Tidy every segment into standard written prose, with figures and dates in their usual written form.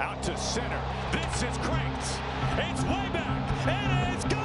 Out to center. This is cranked. It's way back. And it's gone!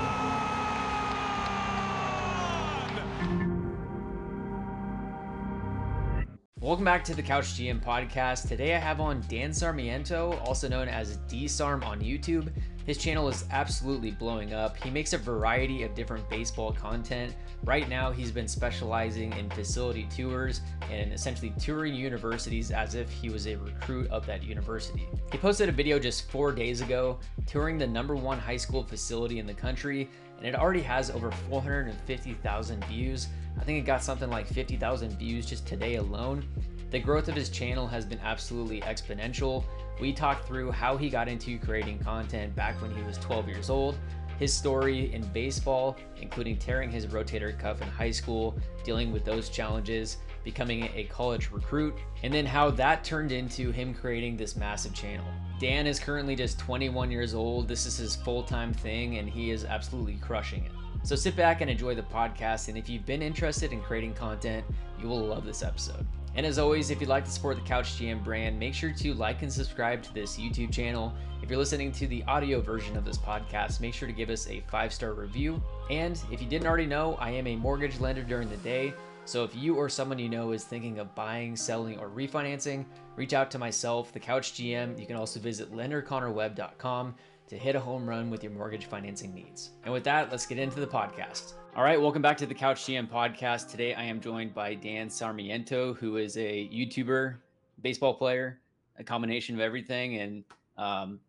Welcome back to the Couch GM podcast. Today I have on Dan Sarmiento, also known as D-Sarm on YouTube. His channel is absolutely blowing up. He makes a variety of different baseball content. Right now, he's been specializing in facility tours and essentially touring universities as if he was a recruit of that university. He posted a video just 4 days ago touring the #1 high school facility in the country, and it already has over 450,000 views. I think it got something like 50,000 views just today alone. The growth of his channel has been absolutely exponential. We talked through how he got into creating content back when he was 12 years old, his story in baseball, including tearing his rotator cuff in high school, dealing with those challenges, becoming a college recruit, and then how that turned into him creating this massive channel. Dan is currently just 21 years old. This is his full-time thing, and he is absolutely crushing it. So sit back and enjoy the podcast, and if you've been interested in creating content, you will love this episode. And as always, if you'd like to support the Couch GM brand, make sure to like and subscribe to this YouTube channel. If you're listening to the audio version of this podcast, make sure to give us a 5-star review. And if you didn't already know, I am a mortgage lender during the day. So if you or someone you know is thinking of buying, selling, or refinancing, reach out to myself, the Couch GM. You can also visit LenderConnorWebb.com to hit a home run with your mortgage financing needs. And with that, let's get into the podcast. All right, welcome back to the Couch GM podcast. Today, I am joined by Dan Sarmiento, who is a YouTuber, baseball player, a combination of everything. And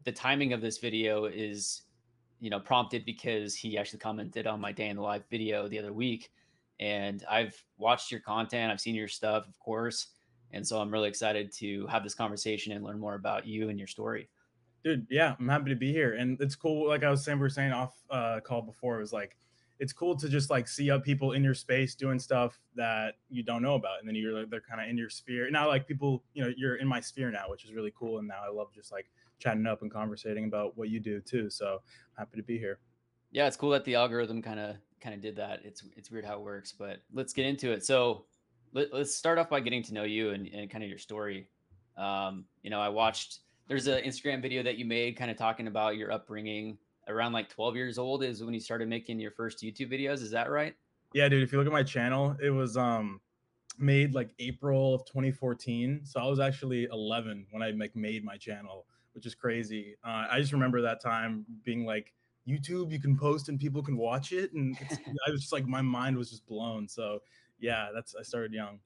the timing of this video is, prompted because he actually commented on my Day in the Life video the other week. And I've watched your content. I've seen your stuff, of course. And so I'm really excited to have this conversation and learn more about you and your story. Dude, yeah, I'm happy to be here. And it's cool. Like I was saying, we were saying off call before, it was like, it's cool to just like see people in your space doing stuff that you don't know about. And then you're like, they're kind of in your sphere. Now, like people, you're in my sphere now, which is really cool. And now I love just like chatting up and conversating about what you do too. So happy to be here. Yeah, it's cool that the algorithm kind of did that. It's weird how it works, but let's get into it. So let's start off by getting to know you and kind of your story. I watched, there's an Instagram video that you made kind of talking about your upbringing. Around like 12 years old is when you started making your first YouTube videos. Is that right? Yeah, dude. If you look at my channel, it was made like April of 2014. So I was actually 11 when I made my channel, which is crazy. I just remember that time being like, YouTube, you can post and people can watch it. And I was just like, my mind was just blown. So yeah, I started young.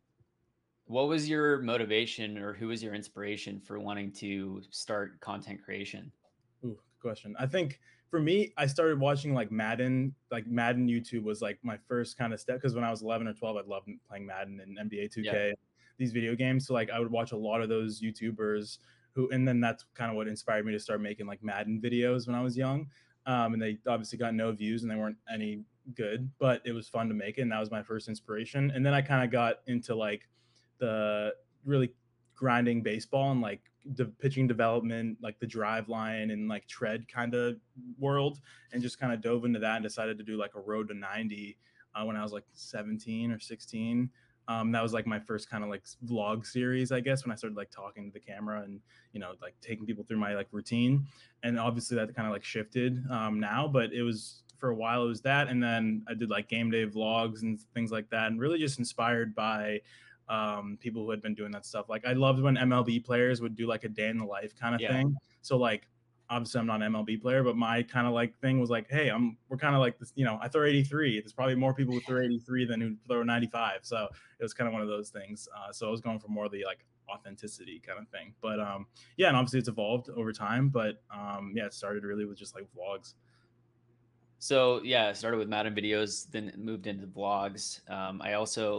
What was your motivation or who was your inspiration for wanting to start content creation? Ooh, good question. I think for me, I started watching like Madden. Like Madden YouTube was like my first kind of step, because when I was 11 or 12, I loved playing Madden and NBA 2K, yeah, these video games. So like I would watch a lot of those YouTubers who, and then that's kind of what inspired me to start making like Madden videos when I was young. And they obviously got no views and they weren't any good, but it was fun to make it. And that was my first inspiration. And then I kind of got into like the really grinding baseball and like the pitching development, like the Drive Line and like Tread kind of world, and just kind of dove into that and decided to do like a road to 90 when I was like 17 or 16. That was like my first kind of like vlog series, I guess, when I started like talking to the camera and, like taking people through my like routine. And obviously that kind of like shifted now, but it was for a while, it was that. And then I did like game day vlogs and things like that, and really just inspired by people who had been doing that stuff. Like I loved when MLB players would do like a day in the life kind of, yeah, thing. So like, obviously I'm not an MLB player, but my kind of like thing was like, hey, we're kind of like this, I throw 83. There's probably more people who throw 83 than who throw 95. So it was kind of one of those things. So I was going for more of the like authenticity kind of thing, but yeah. And obviously it's evolved over time, but yeah, it started really with just like vlogs. So yeah, I started with Madden videos, then moved into vlogs.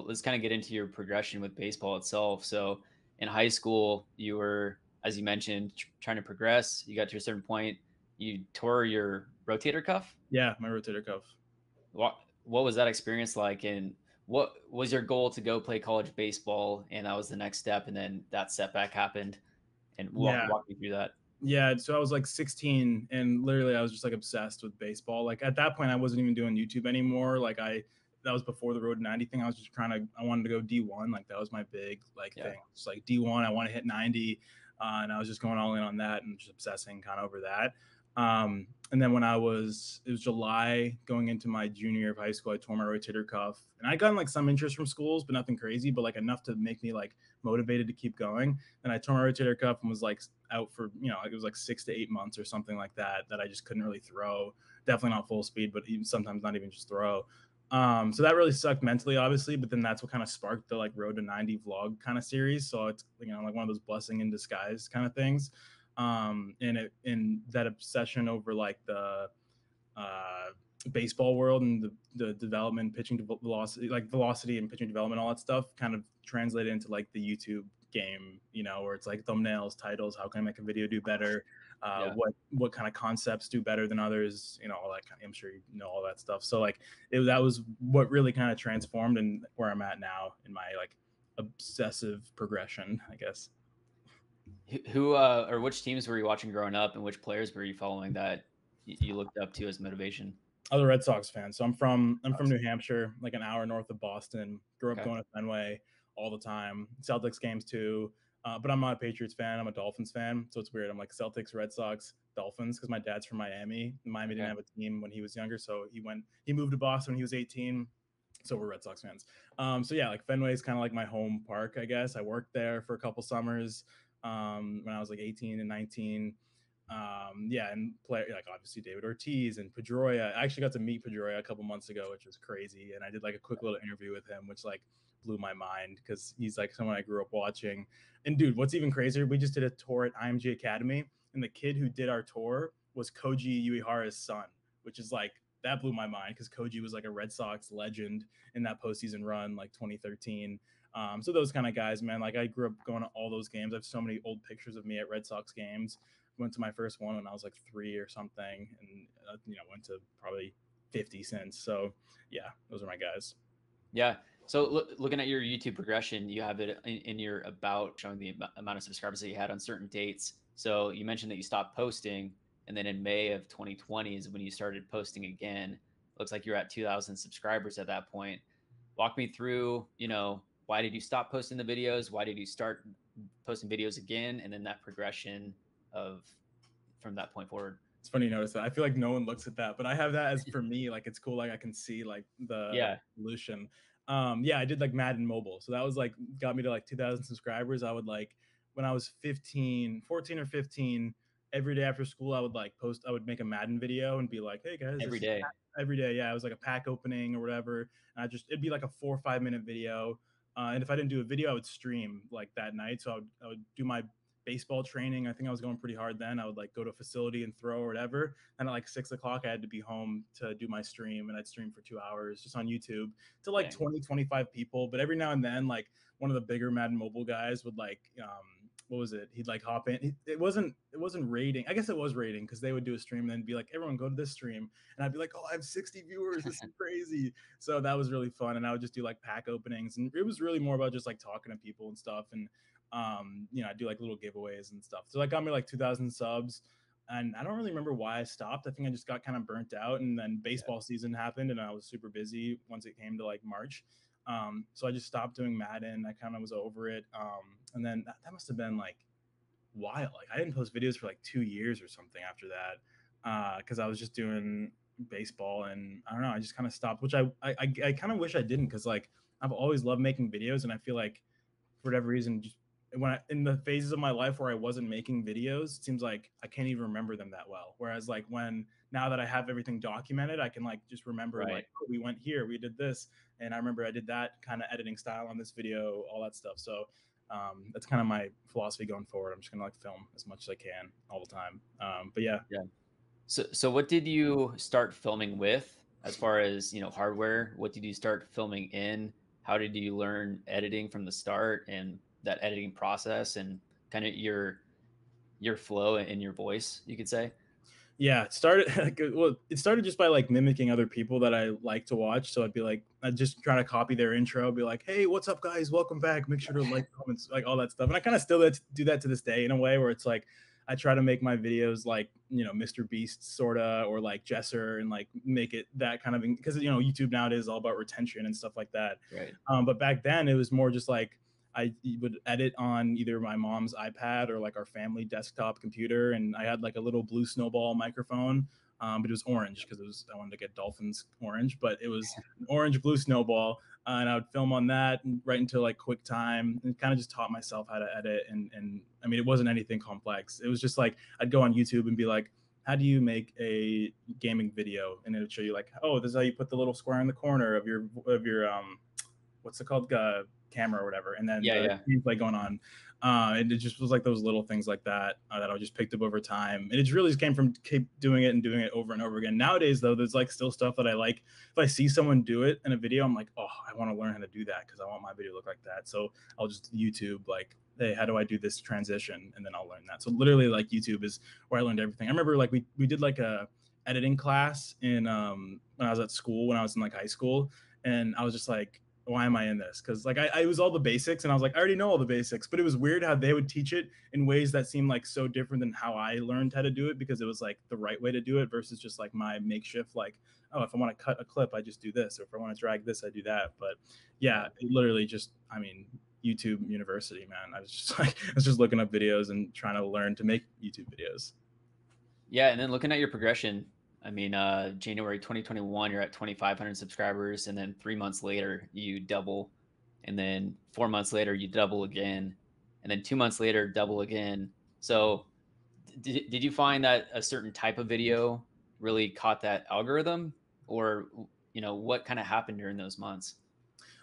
Let's kind of get into your progression with baseball itself. So in high school, you were, as you mentioned, trying to progress. You got to a certain point, you tore your rotator cuff. Yeah, my rotator cuff. What was that experience like? And what was your goal to go play college baseball? And that was the next step. And then that setback happened, and walk me through that. Yeah, so I was like 16 and literally I was just like obsessed with baseball. Like at that point I wasn't even doing YouTube anymore. Like that was before the road to 90 thing. I was just I wanted to go D1. Like that was my big thing. It's like D1, I want to hit 90. And I was just going all in on that and just obsessing kind of over that. And then when it was July going into my junior year of high school, I tore my rotator cuff, and I got like some interest from schools, but nothing crazy, but like enough to make me like motivated to keep going. And I tore my rotator cuff and was like out for, you know, it was like 6 to 8 months or something like that, that I just couldn't really throw. Definitely not full speed, but even sometimes not even just throw. So that really sucked mentally, obviously, but then that's what kind of sparked the like Road to 90 vlog kind of series. So it's, you know, like one of those blessing in disguise kind of things. And that obsession over like the baseball world and the development, pitching velocity, like velocity and pitching development, all that stuff kind of translated into like the YouTube game, you know, where it's like thumbnails, titles, how can I make a video do better? Yeah. What kind of concepts do better than others? You know, all that kind of, I'm sure you know all that stuff. So like that was what really kind of transformed and where I'm at now in my like obsessive progression, I guess. Who or which teams were you watching growing up, and which players were you following that you looked up to as motivation? I'm a Red Sox fan, so I'm from New Hampshire, like an hour north of Boston. Grew up going to Fenway all the time, Celtics games too. But I'm not a Patriots fan. I'm a Dolphins fan, so it's weird. I'm like Celtics, Red Sox, Dolphins, because my dad's from Miami. Miami didn't have a team when he was younger, so he moved to Boston when he was 18. So we're Red Sox fans. So yeah, like Fenway is kind of like my home park, I guess. I worked there for a couple summers. When I was like 18 and 19, yeah, and play like obviously David Ortiz and Pedroia. I actually got to meet Pedroia a couple months ago, which was crazy, and I did like a quick little interview with him, which like blew my mind because he's like someone I grew up watching. And dude, what's even crazier, we just did a tour at IMG Academy, and the kid who did our tour was Koji Uehara's son, which is like, that blew my mind because Koji was like a Red Sox legend in that postseason run, like 2013. So those kind of guys, man, like I grew up going to all those games. I have so many old pictures of me at Red Sox games. Went to my first one when I was like 3 or something, and you know, went to probably 50 since. So yeah, those are my guys. Yeah. So looking at your YouTube progression, you have it in your about, showing the amount of subscribers that you had on certain dates. So you mentioned that you stopped posting, and then in May of 2020 is when you started posting again. Looks like you're at 2,000 subscribers at that point. Walk me through, you know, why did you stop posting the videos? Why did you start posting videos again? And then that progression of from that point forward. It's funny you notice that. I feel like no one looks at that, but I have that as for me, like it's cool. Like I can see like the evolution. Yeah, I did like Madden mobile. So that was like, got me to like 2,000 subscribers. I would like, when I was 14 or 15, every day after school, I would like post, I would make a Madden video and be like, hey guys, every day. Yeah. It was like a pack opening or whatever. And I just, it'd be like a 4 or 5 minute video. And if I didn't do a video, I would stream like that night. So I would do my baseball training. I think I was going pretty hard then. I would like go to a facility and throw or whatever. And at like 6 o'clock, I had to be home to do my stream, and I'd stream for 2 hours just on YouTube to like 20, 25 people. But every now and then, like one of the bigger Madden mobile guys would like, what was it? He'd like hop in. It wasn't rating. I guess it was rating because they would do a stream and then be like, everyone go to this stream. And I'd be like, oh, I have 60 viewers. This is crazy. So that was really fun. And I would just do like pack openings. And it was really more about just like talking to people and stuff. And, you know, I'd do like little giveaways and stuff. So that got me like 2,000 subs. And I don't really remember why I stopped. I think I just got kind of burnt out. And then baseball season happened and I was super busy once it came to like March. So I just stopped doing Madden. I kind of was over it. And then that must have been like wild. Like I didn't post videos for like 2 years or something after that. Cause I was just doing baseball, and I don't know, I just kind of stopped, which I kind of wish I didn't. Cause like I've always loved making videos, and I feel like for whatever reason, just when in the phases of my life where I wasn't making videos, it seems like I can't even remember them that well. Whereas like now that I have everything documented, I can like just remember like, oh, we went here, we did this. And I remember I did that kind of editing style on this video, all that stuff. So that's kind of my philosophy going forward. I'm just gonna like film as much as I can all the time. But yeah. Yeah. So what did you start filming with as far as, you know, hardware? What did you start filming in? How did you learn editing from the start, and that editing process, and kind of your flow and your voice, you could say? Yeah, it started just by like mimicking other people that I like to watch. So I'd be like, I'd just try to copy their intro, be like, hey, what's up guys, welcome back, make sure to like, comments, like all that stuff. And I kind of still do that to this day in a way where it's like, I try to make my videos like, you know, Mr. Beast sorta, or like Jesser, and like make it that kind of, because, you know, YouTube nowadays is all about retention and stuff like that. Right. But back then it was more just like, I would edit on either my mom's iPad or like our family desktop computer. And I had like a little blue Snowball microphone, but it was orange because it was, I wanted to get Dolphins orange, but it was an orange blue Snowball. And I would film on that right into like QuickTime, and kind of just taught myself how to edit. And I mean, it wasn't anything complex. It was just like, I'd go on YouTube and be like, how do you make a gaming video? And it would show you like, oh, this is how you put the little square in the corner of your what's it called? Camera or whatever. And then gameplay going on. And it just was like those little things like that that I just picked up over time. And it really just came from keep doing it and doing it over and over again. Nowadays, though, there's like still stuff that I like. If I see someone do it in a video, I'm like, oh, I want to learn how to do that because I want my video to look like that. So I'll just YouTube like, hey, how do I do this transition? And then I'll learn that. So literally like YouTube is where I learned everything. I remember like we did like a editing class in when I was at school, when I was in like high school. And I was just like, why am I in this? Because like I was all the basics and I was like, I already know all the basics, but it was weird how they would teach it in ways that seemed like so different than how I learned how to do it, because it was like the right way to do it versus just like my makeshift, like, oh, if I want to cut a clip, I just do this. Or if I want to drag this, I do that. But yeah, it literally just, I mean, YouTube University, man. I was just like, I was just looking up videos and trying to learn to make YouTube videos. Yeah. And then looking at your progression, I mean, January 2021, you're at 2,500 subscribers. And then 3 months later, you double. And then 4 months later, you double again. And then 2 months later, double again. So did you find that a certain type of video really caught that algorithm? Or, you know, what kind of happened during those months?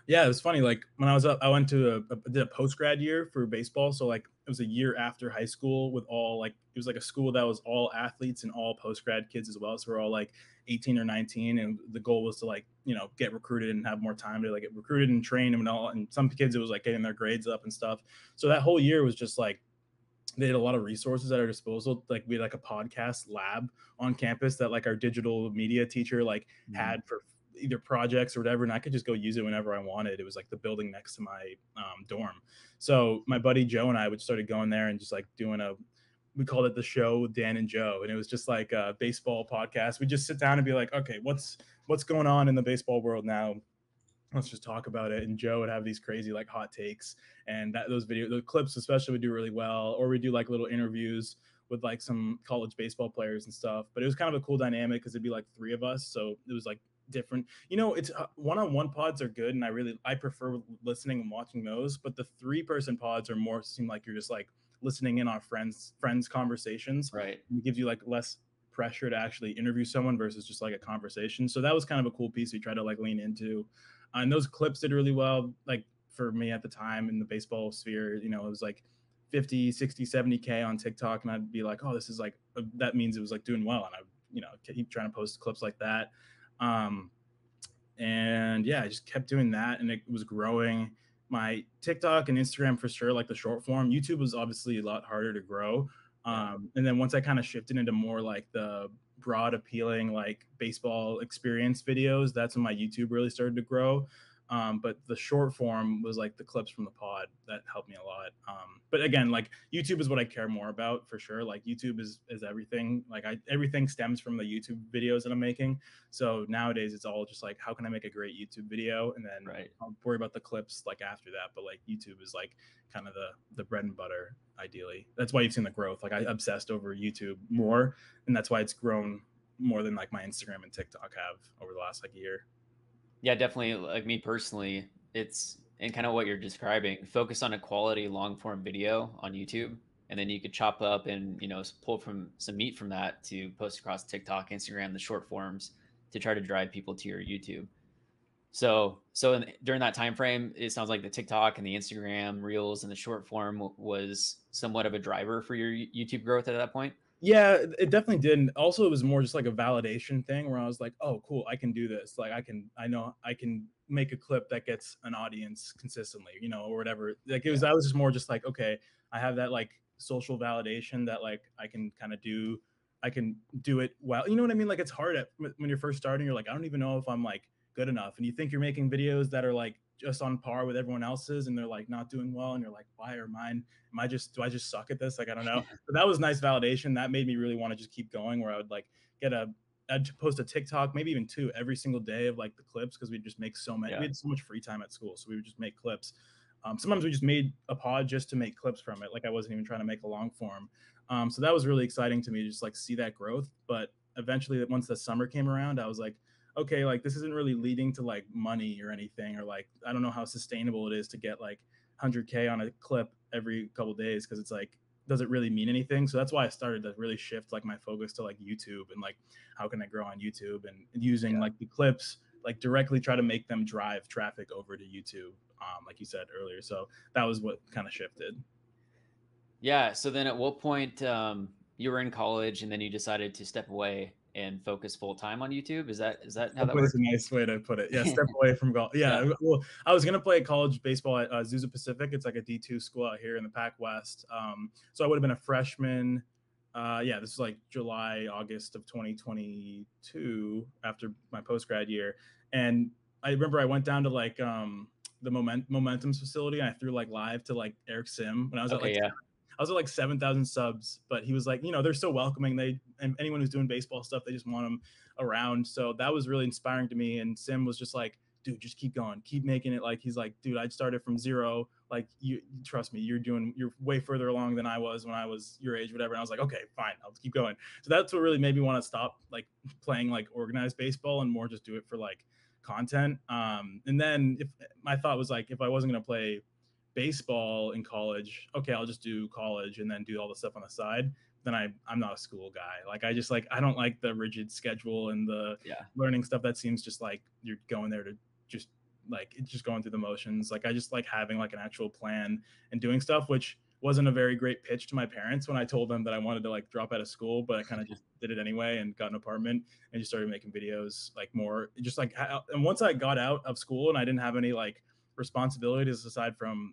Yeah, it was funny. Like when I was up, I went to did a post-grad year for baseball. So like it was a year after high school with all like, it was like a school that was all athletes and all post-grad kids as well. So we're all like 18 or 19. And the goal was to like, you know, get recruited and have more time to like get recruited and train and all. And some kids, it was like getting their grades up and stuff. So that whole year was just like, they had a lot of resources at our disposal. Like we had like a podcast lab on campus that like our digital media teacher like had for either projects or whatever, and I could just go use it whenever I wanted. It was like the building next to my dorm. So my buddy Joe and I would started going there and just like doing we called it The Show with Dan and Joe. And it was just like a baseball podcast. We just sit down and be like, okay, what's going on in the baseball world now? Let's just talk about it. And Joe would have these crazy like hot takes, and that those clips especially would do really well. Or we do like little interviews with like some college baseball players and stuff. But it was kind of a cool dynamic because it'd be like three of us. So it was like different, you know, it's one-on-one pods are good. And I prefer listening and watching those, but the three-person pods are more seem like you're just like listening in on friends conversations. Right. It gives you like less pressure to actually interview someone versus just like a conversation. So that was kind of a cool piece we tried to like lean into. And those clips did really well. Like for me at the time in the baseball sphere, you know, it was like 50, 60, 70K on TikTok. And I'd be like, oh, this is like, that means it was like doing well. And I, you know, keep trying to post clips like that. And yeah, I just kept doing that, and it was growing. My TikTok and Instagram for sure, like the short form. YouTube was obviously a lot harder to grow. And then once I kind of shifted into more like the broad appealing, like baseball experience videos, that's when my YouTube really started to grow. But the short form was like the clips from the pod that helped me a lot. But again, like YouTube is what I care more about for sure. Like YouTube is everything. Like everything stems from the YouTube videos that I'm making. So nowadays it's all just like, how can I make a great YouTube video? And then I'll worry about the clips like after that. But like YouTube is like kind of the bread and butter ideally. That's why you've seen the growth. Like I obsessed over YouTube more, and that's why it's grown more than like my Instagram and TikTok have over the last like year. Yeah, definitely. Like me personally, it's and kind of what you're describing, focus on a quality long form video on YouTube. And then you could chop up and, you know, pull from some meat from that to post across TikTok, Instagram, the short forms to try to drive people to your YouTube. So during that time frame, it sounds like the TikTok and the Instagram reels and the short form was somewhat of a driver for your YouTube growth at that point. Yeah, it definitely did. And also, it was more just like a validation thing where I was like, oh, cool, I can do this. Like, I know I can make a clip that gets an audience consistently, you know, or whatever. Like, it was, I was just more just like, okay, I have that like social validation that like I can do it well. You know what I mean? Like, it's hard when you're first starting, you're like, I don't even know if I'm like good enough. And you think you're making videos that are like just on par with everyone else's, and they're like not doing well, and you're like, why are mine? Do I just suck at this? Like, I don't know. But that was nice validation. That made me really want to just keep going, where I would like I'd post a TikTok, maybe even two every single day of like the clips, because we'd just make so many. We had so much free time at school, so we would just make clips Sometimes we just made a pod just to make clips from it. Like I wasn't even trying to make a long form. So that was really exciting to me to just like see that growth. But eventually once the summer came around, I was like, okay, like this isn't really leading to like money or anything, or like, I don't know how sustainable it is to get like 100K on a clip every couple of days. Cause it's like, does it really mean anything? So that's why I started to really shift like my focus to like YouTube and like, how can I grow on YouTube, and using like the clips, like directly try to make them drive traffic over to YouTube. Like you said earlier. So that was what kind of shifted. Yeah. So then at what point you were in college and then you decided to step away and focus full time on YouTube? Is that how that works? That's a nice way to put it. Yeah, step away from golf. Yeah, yeah. Well, I was gonna play college baseball at Azusa Pacific. It's like a D2 school out here in the Pac West. So I would have been a freshman. Yeah, this is like July, August of 2022 after my post grad year. And I remember I went down to like the Momentum's facility, and I threw like live to like Eric Sim when I was I was at like 7,000 subs, but he was like, you know, they're so welcoming. And anyone who's doing baseball stuff, they just want them around. So that was really inspiring to me. And Sim was just like, dude, just keep going, keep making it. Like, he's like, dude, I started from zero. Like, you trust me, you're way further along than I was when I was your age, whatever. And I was like, okay, fine, I'll keep going. So that's what really made me want to stop like playing like organized baseball and more just do it for like content. And then my thought was like, if I wasn't going to play baseball in college, okay, I'll just do college and then do all the stuff on the side. Then I'm not a school guy. Like, I just like, I don't like the rigid schedule and the learning stuff that seems just like you're going there to just like, it's just going through the motions. Like, I just like having like an actual plan and doing stuff, which wasn't a very great pitch to my parents when I told them that I wanted to like drop out of school, but I kind of just did it anyway and got an apartment and just started making videos like more just like, and once I got out of school and I didn't have any like responsibilities aside from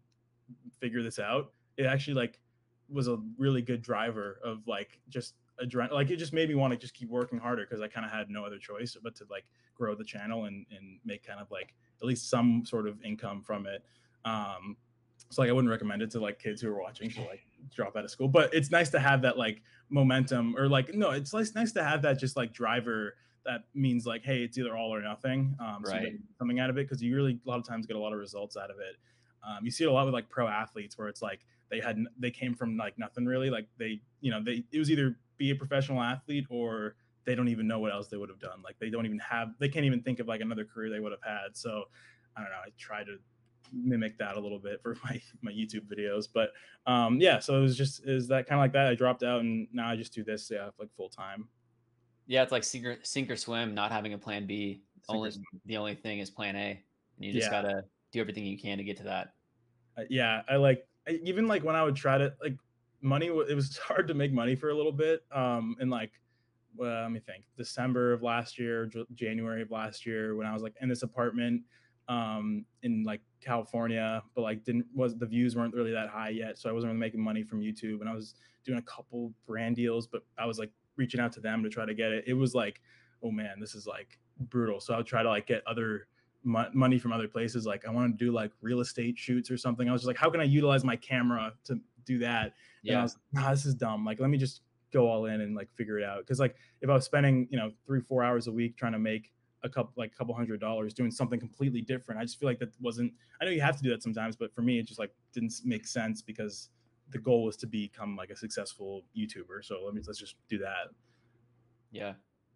figure this out, it actually like was a really good driver of like just adrenaline. Like, it just made me want to just keep working harder because I kind of had no other choice but to like grow the channel and make kind of like at least some sort of income from it. So like, I wouldn't recommend it to like kids who are watching to like drop out of school, but it's nice to have that like momentum, or like, no, it's nice to have that just like driver that means like, hey, it's either all or nothing. So you're coming out of it, because you really a lot of times get a lot of results out of it. You see it a lot with like pro athletes where it's like they came from like nothing really, like it was either be a professional athlete or they don't even know what else they would have done. Like, they can't even think of like another career they would have had. So I don't know, I try to mimic that a little bit for my YouTube videos, but so it was that kind of like that. I dropped out and now I just do this like full time. Yeah, it's like sink or swim, not having a plan B. The only thing is plan A, and you just gotta do everything you can to get to that. I like, even like when I would try to like money, it was hard to make money for a little bit. And like, well, let me think, December of last year, January of last year, when I was like in this apartment in like California, but like the views weren't really that high yet. So I wasn't really making money from YouTube, and I was doing a couple brand deals, but I was like reaching out to them to try to get it. It was like, oh man, this is like brutal. So I would try to like get other money from other places. Like, I wanted to do like real estate shoots or something. I was just like, how can I utilize my camera to do that? Yeah. And I was like, nah, this is dumb. Like, let me just go all in and like figure it out. Cause like, if I was spending, 3-4 hours a week trying to make a couple $100 doing something completely different, I just feel like that wasn't, I know you have to do that sometimes, but for me, it just like didn't make sense, because the goal was to become like a successful YouTuber. So let's just do that. Yeah.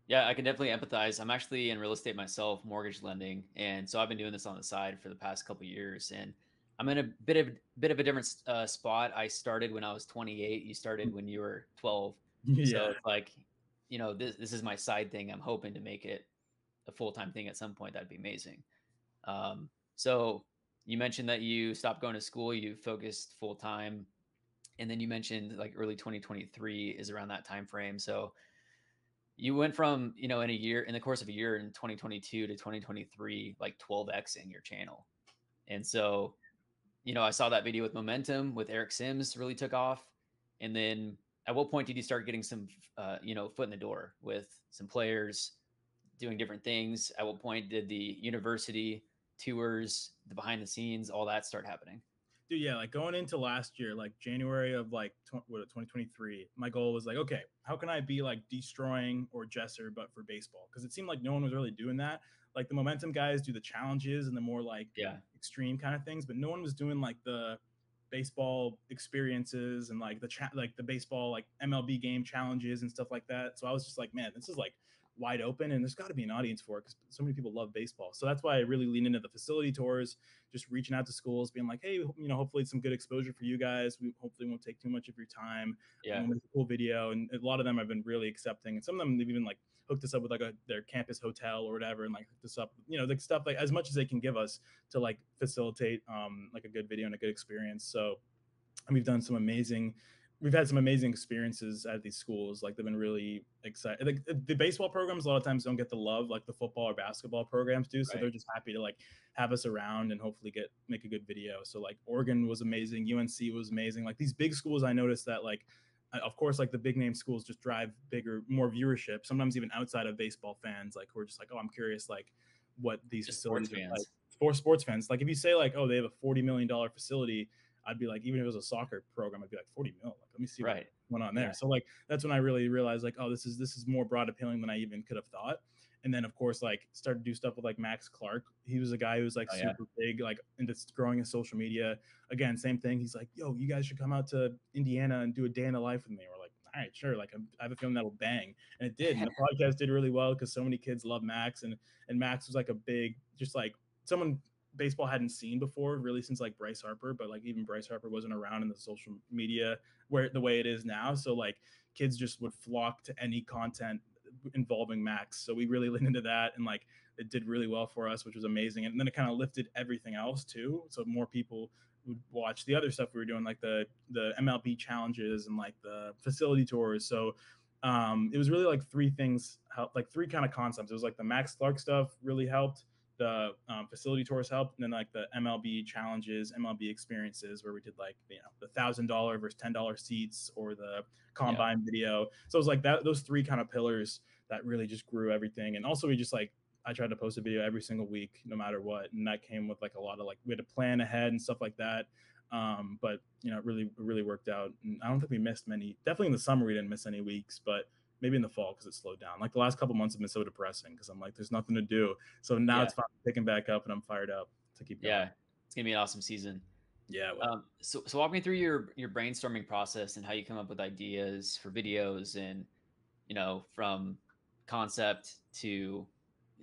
Yeah, I can definitely empathize. I'm actually in real estate myself, mortgage lending. And so I've been doing this on the side for the past couple of years, and I'm in a bit of a different spot. I started when I was 28. You started when you were 12. Yeah. So it's like, this is my side thing. I'm hoping to make it a full-time thing at some point. That'd be amazing. So you mentioned that you stopped going to school, you focused full-time, and then you mentioned like early 2023 is around that time frame. So you went from, in the course of a year in 2022 to 2023, like 12xing your channel. And so, I saw that video with Momentum with Eric Sims really took off. And then at what point did you start getting some, foot in the door with some players doing different things? At what point did the university tours, the behind the scenes, all that start happening? Dude, yeah, like going into last year, like January of like 2023, my goal was like, okay, how can I be like destroying or Jesser, but for baseball? Because it seemed like no one was really doing that. Like the momentum guys do the challenges and the more like extreme kind of things, but no one was doing like the baseball experiences and like the baseball like MLB game challenges and stuff like that. So I was just like, man, this is like wide open and there's got to be an audience for it because so many people love baseball. So that's why I really lean into the facility tours, just reaching out to schools, being like, hey, you know, hopefully it's some good exposure for you guys. We hopefully won't take too much of your time. Yeah, it's a cool video. And a lot of them I've been really accepting. And some of them, they've even like hooked us up with like their campus hotel or whatever, and like hooked us up, you know, like stuff like as much as they can give us to like facilitate like a good video and a good experience. So we've done some amazing, we've had some amazing experiences at these schools. Like they've been really excited. Like the baseball programs a lot of times don't get the love like the football or basketball programs do. So They're just happy to like have us around and hopefully make a good video. So like Oregon was amazing, UNC was amazing. Like these big schools, I noticed that like, of course, like the big name schools just drive bigger, more viewership. Sometimes even outside of baseball fans, like who are just like, oh, I'm curious, like what these just facilities are like for sports fans. Like if you say like, oh, they have a $40 million facility, I'd be like, even if it was a soccer program, I'd be like 40 mil. Like, let me see what went on there. Yeah. So like, that's when I really realized like, oh, this is more broad appealing than I even could have thought. And then of course, like started to do stuff with like Max Clark. He was a guy who was like super big, like into growing his social media. Again, same thing. He's like, yo, you guys should come out to Indiana and do a day in the life with me. We're like, all right, sure. Like I have a feeling that'll bang. And it did. And the podcast did really well because so many kids love Max. And Max was like a big, just like someone baseball hadn't seen before really since like Bryce Harper, but like even Bryce Harper wasn't around in the social media where the way it is now. So like kids just would flock to any content involving Max. So we really leaned into that and like it did really well for us, which was amazing. And then it kind of lifted everything else too. So more people would watch the other stuff we were doing, like the MLB challenges and like the facility tours. So it was really like three things, like three kind of concepts. It was like the Max Clark stuff really helped, the facility tours helped, and then like the MLB challenges, MLB experiences where we did like, you know, the $1,000 versus $10 seats or the combine video. So it was like that, those three kind of pillars that really just grew everything. And also we just like, I tried to post a video every single week, no matter what. And that came with like a lot of like, we had to plan ahead and stuff like that. But you know, it really worked out. And I don't think we missed many, definitely in the summer, we didn't miss any weeks, but maybe in the fall because it slowed down. Like the last couple months have been so depressing because I'm like, there's nothing to do. So now it's finally picking back up and I'm fired up to keep going. Yeah, it's going to be an awesome season. Yeah. Well. So walk me through your brainstorming process and how you come up with ideas for videos and, you know, from concept to,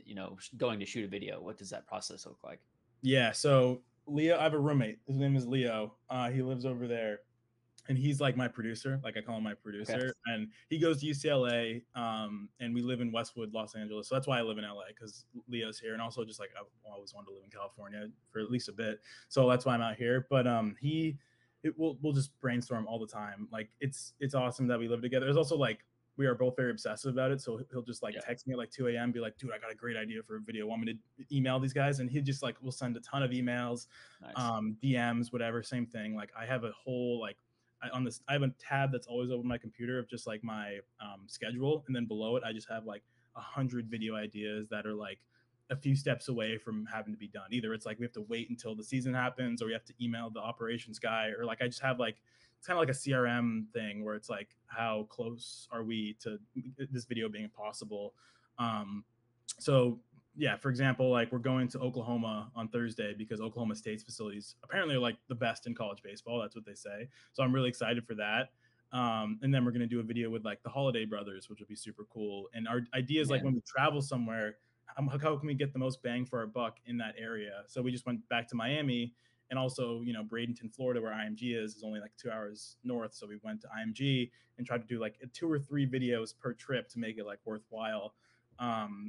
you know, going to shoot a video. What does that process look like? Yeah. So Leo, I have a roommate. His name is Leo. He lives over there. And he's like my producer, like I call him my producer. Okay. And he goes to UCLA, and we live in Westwood, Los Angeles. So that's why I live in LA, because Leo's here. And also just like I always wanted to live in California for at least a bit. So that's why I'm out here. But we'll just brainstorm all the time. Like it's awesome that we live together. There's also like we are both very obsessive about it. So he'll just like text me at like 2 a.m. be like, dude, I got a great idea for a video. Want me to email these guys? And he just like will send a ton of emails, DMs, whatever, same thing. Like I have a whole like I have a tab that's always over my computer of just like my schedule. And then below it, I just have like 100 video ideas that are like a few steps away from having to be done. Either it's like we have to wait until the season happens or we have to email the operations guy, or like I just have like it's kind of like a CRM thing where it's like how close are we to this video being possible. So yeah, for example, like we're going to Oklahoma on Thursday because Oklahoma State's facilities apparently are like the best in college baseball. That's what they say. So I'm really excited for that. And then we're going to do a video with like the Holiday brothers, which would be super cool. And our idea is like when we travel somewhere, how can we get the most bang for our buck in that area? So we just went back to Miami, and also, you know, Bradenton, Florida, where IMG is only like 2 hours north. So we went to IMG and tried to do like 2 or 3 videos per trip to make it like worthwhile.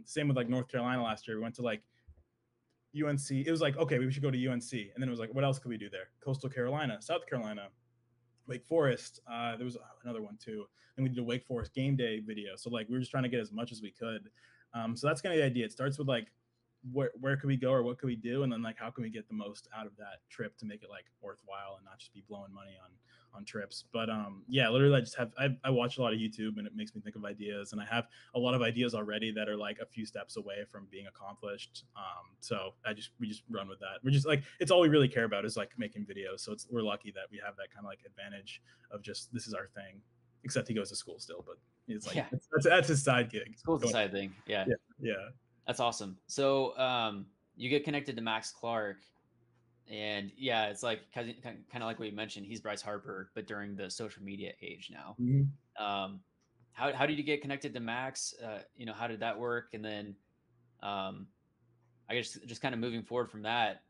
Same with like North Carolina last year. We went to like UNC. It was like, okay, we should go to UNC. And then it was like, what else could we do there? Coastal Carolina, South Carolina, Wake Forest. There was another one too. And we did a Wake Forest game day video. So like, we were just trying to get as much as we could. So that's kind of the idea. It starts with like, where could we go or what could we do? And then like, how can we get the most out of that trip to make it like worthwhile and not just be blowing money on on trips. But yeah, literally I just have, I watch a lot of YouTube and it makes me think of ideas, and I have a lot of ideas already that are like a few steps away from being accomplished. So we just run with that. We're just like, it's all we really care about is like making videos. So we're lucky that we have that kind of like advantage of just, this is our thing, except he goes to school still, but it's like, yeah, that's his side gig. School's a side thing. Yeah. Yeah. Yeah. That's awesome. So you get connected to Max Clark. And yeah, it's like kind of like what you mentioned, he's Bryce Harper, but during the social media age now. Mm-hmm. How did you get connected to Max? You know, how did that work? And then I guess just kind of moving forward from that,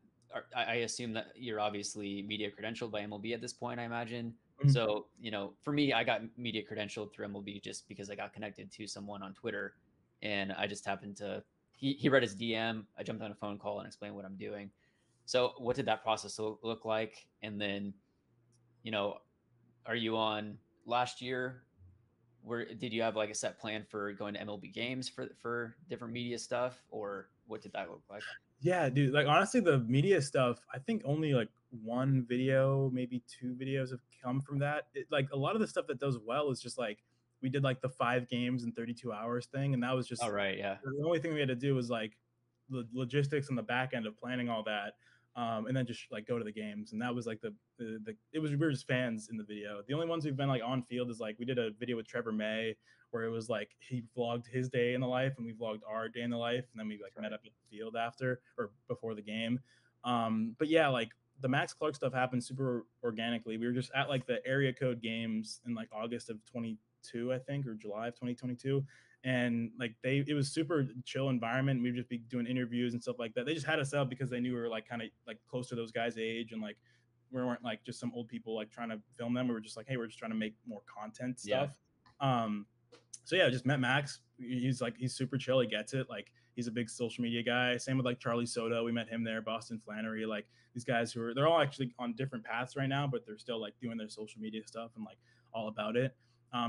I assume that you're obviously media credentialed by MLB at this point, I imagine. Mm-hmm. So, you know, for me, I got media credentialed through MLB just because I got connected to someone on Twitter, and I just happened to, he read his DM. I jumped on a phone call and explained what I'm doing. So what did that process look like? And then, you know, are you on last year? Did you have like a set plan for going to MLB games for different media stuff, or what did that look like? Yeah, dude, like honestly, the media stuff, I think only like one video, maybe two videos have come from that. Like a lot of the stuff that does well is just like, we did like the 5 games in 32 hours thing. And that was just, all right, yeah, the only thing we had to do was like the logistics and the back end of planning all that. And then just like go to the games. And that was like we were just fans in the video. The only ones we've been like on field is like, we did a video with Trevor May where it was like, he vlogged his day in the life and we vlogged our day in the life. And then we like met up at the field after or before the game. But yeah, like the Max Clark stuff happened super organically. We were just at like the Area Code games in like August of 2022, I think, or July of 2022. And like it was super chill environment. We'd just be doing interviews and stuff like that. They just had us out because they knew we were like kind of like close to those guys' age, and like we weren't like just some old people like trying to film them. We were just like, hey, we're just trying to make more content stuff. Yeah. So yeah, just met Max. He's super chill. He gets it. Like he's a big social media guy. Same with like Charlie Soto. We met him there. Boston Flannery. Like these guys they're all actually on different paths right now, but they're still like doing their social media stuff and like all about it.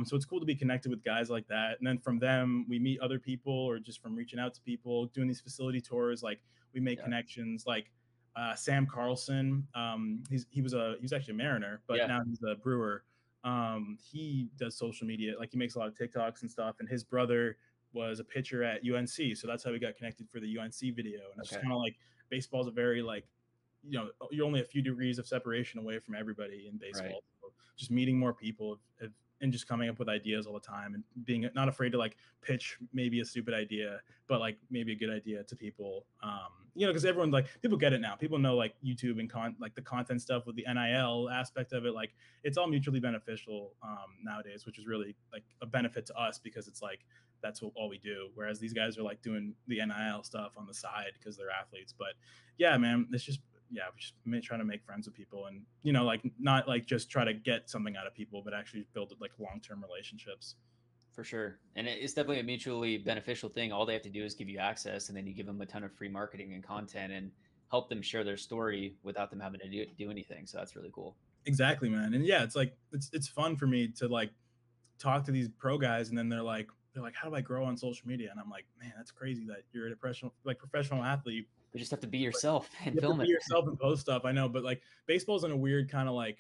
So it's cool to be connected with guys like that. And then from them, we meet other people, or just from reaching out to people, doing these facility tours. Like we make connections, like Sam Carlson. He was actually a Mariner, but now he's a Brewer. He does social media. Like he makes a lot of TikToks and stuff. And his brother was a pitcher at UNC. So that's how we got connected for the UNC video. And it's just kind of like baseball's a very like, you know, you're only a few degrees of separation away from everybody in baseball. Right. So just meeting more people and just coming up with ideas all the time, and being not afraid to like pitch maybe a stupid idea, but like maybe a good idea to people, you know, because everyone, like people get it now. People know like YouTube and like the content stuff with the NIL aspect of it. Like it's all mutually beneficial nowadays, which is really like a benefit to us because it's like, that's all we do. Whereas these guys are like doing the NIL stuff on the side because they're athletes. But yeah, man, it's just, yeah, we're just trying to make friends with people, and, you know, like not like just try to get something out of people, but actually build like long-term relationships. For sure. And it's definitely a mutually beneficial thing. All they have to do is give you access, and then you give them a ton of free marketing and content and help them share their story without them having to do anything. So that's really cool. Exactly, man. And yeah, it's like, it's fun for me to like talk to these pro guys, and then they're like, how do I grow on social media? And I'm like, man, that's crazy that you're a professional athlete. You just have to be yourself and film it. Be yourself and post stuff. I know, but like baseball's in a weird kind of like,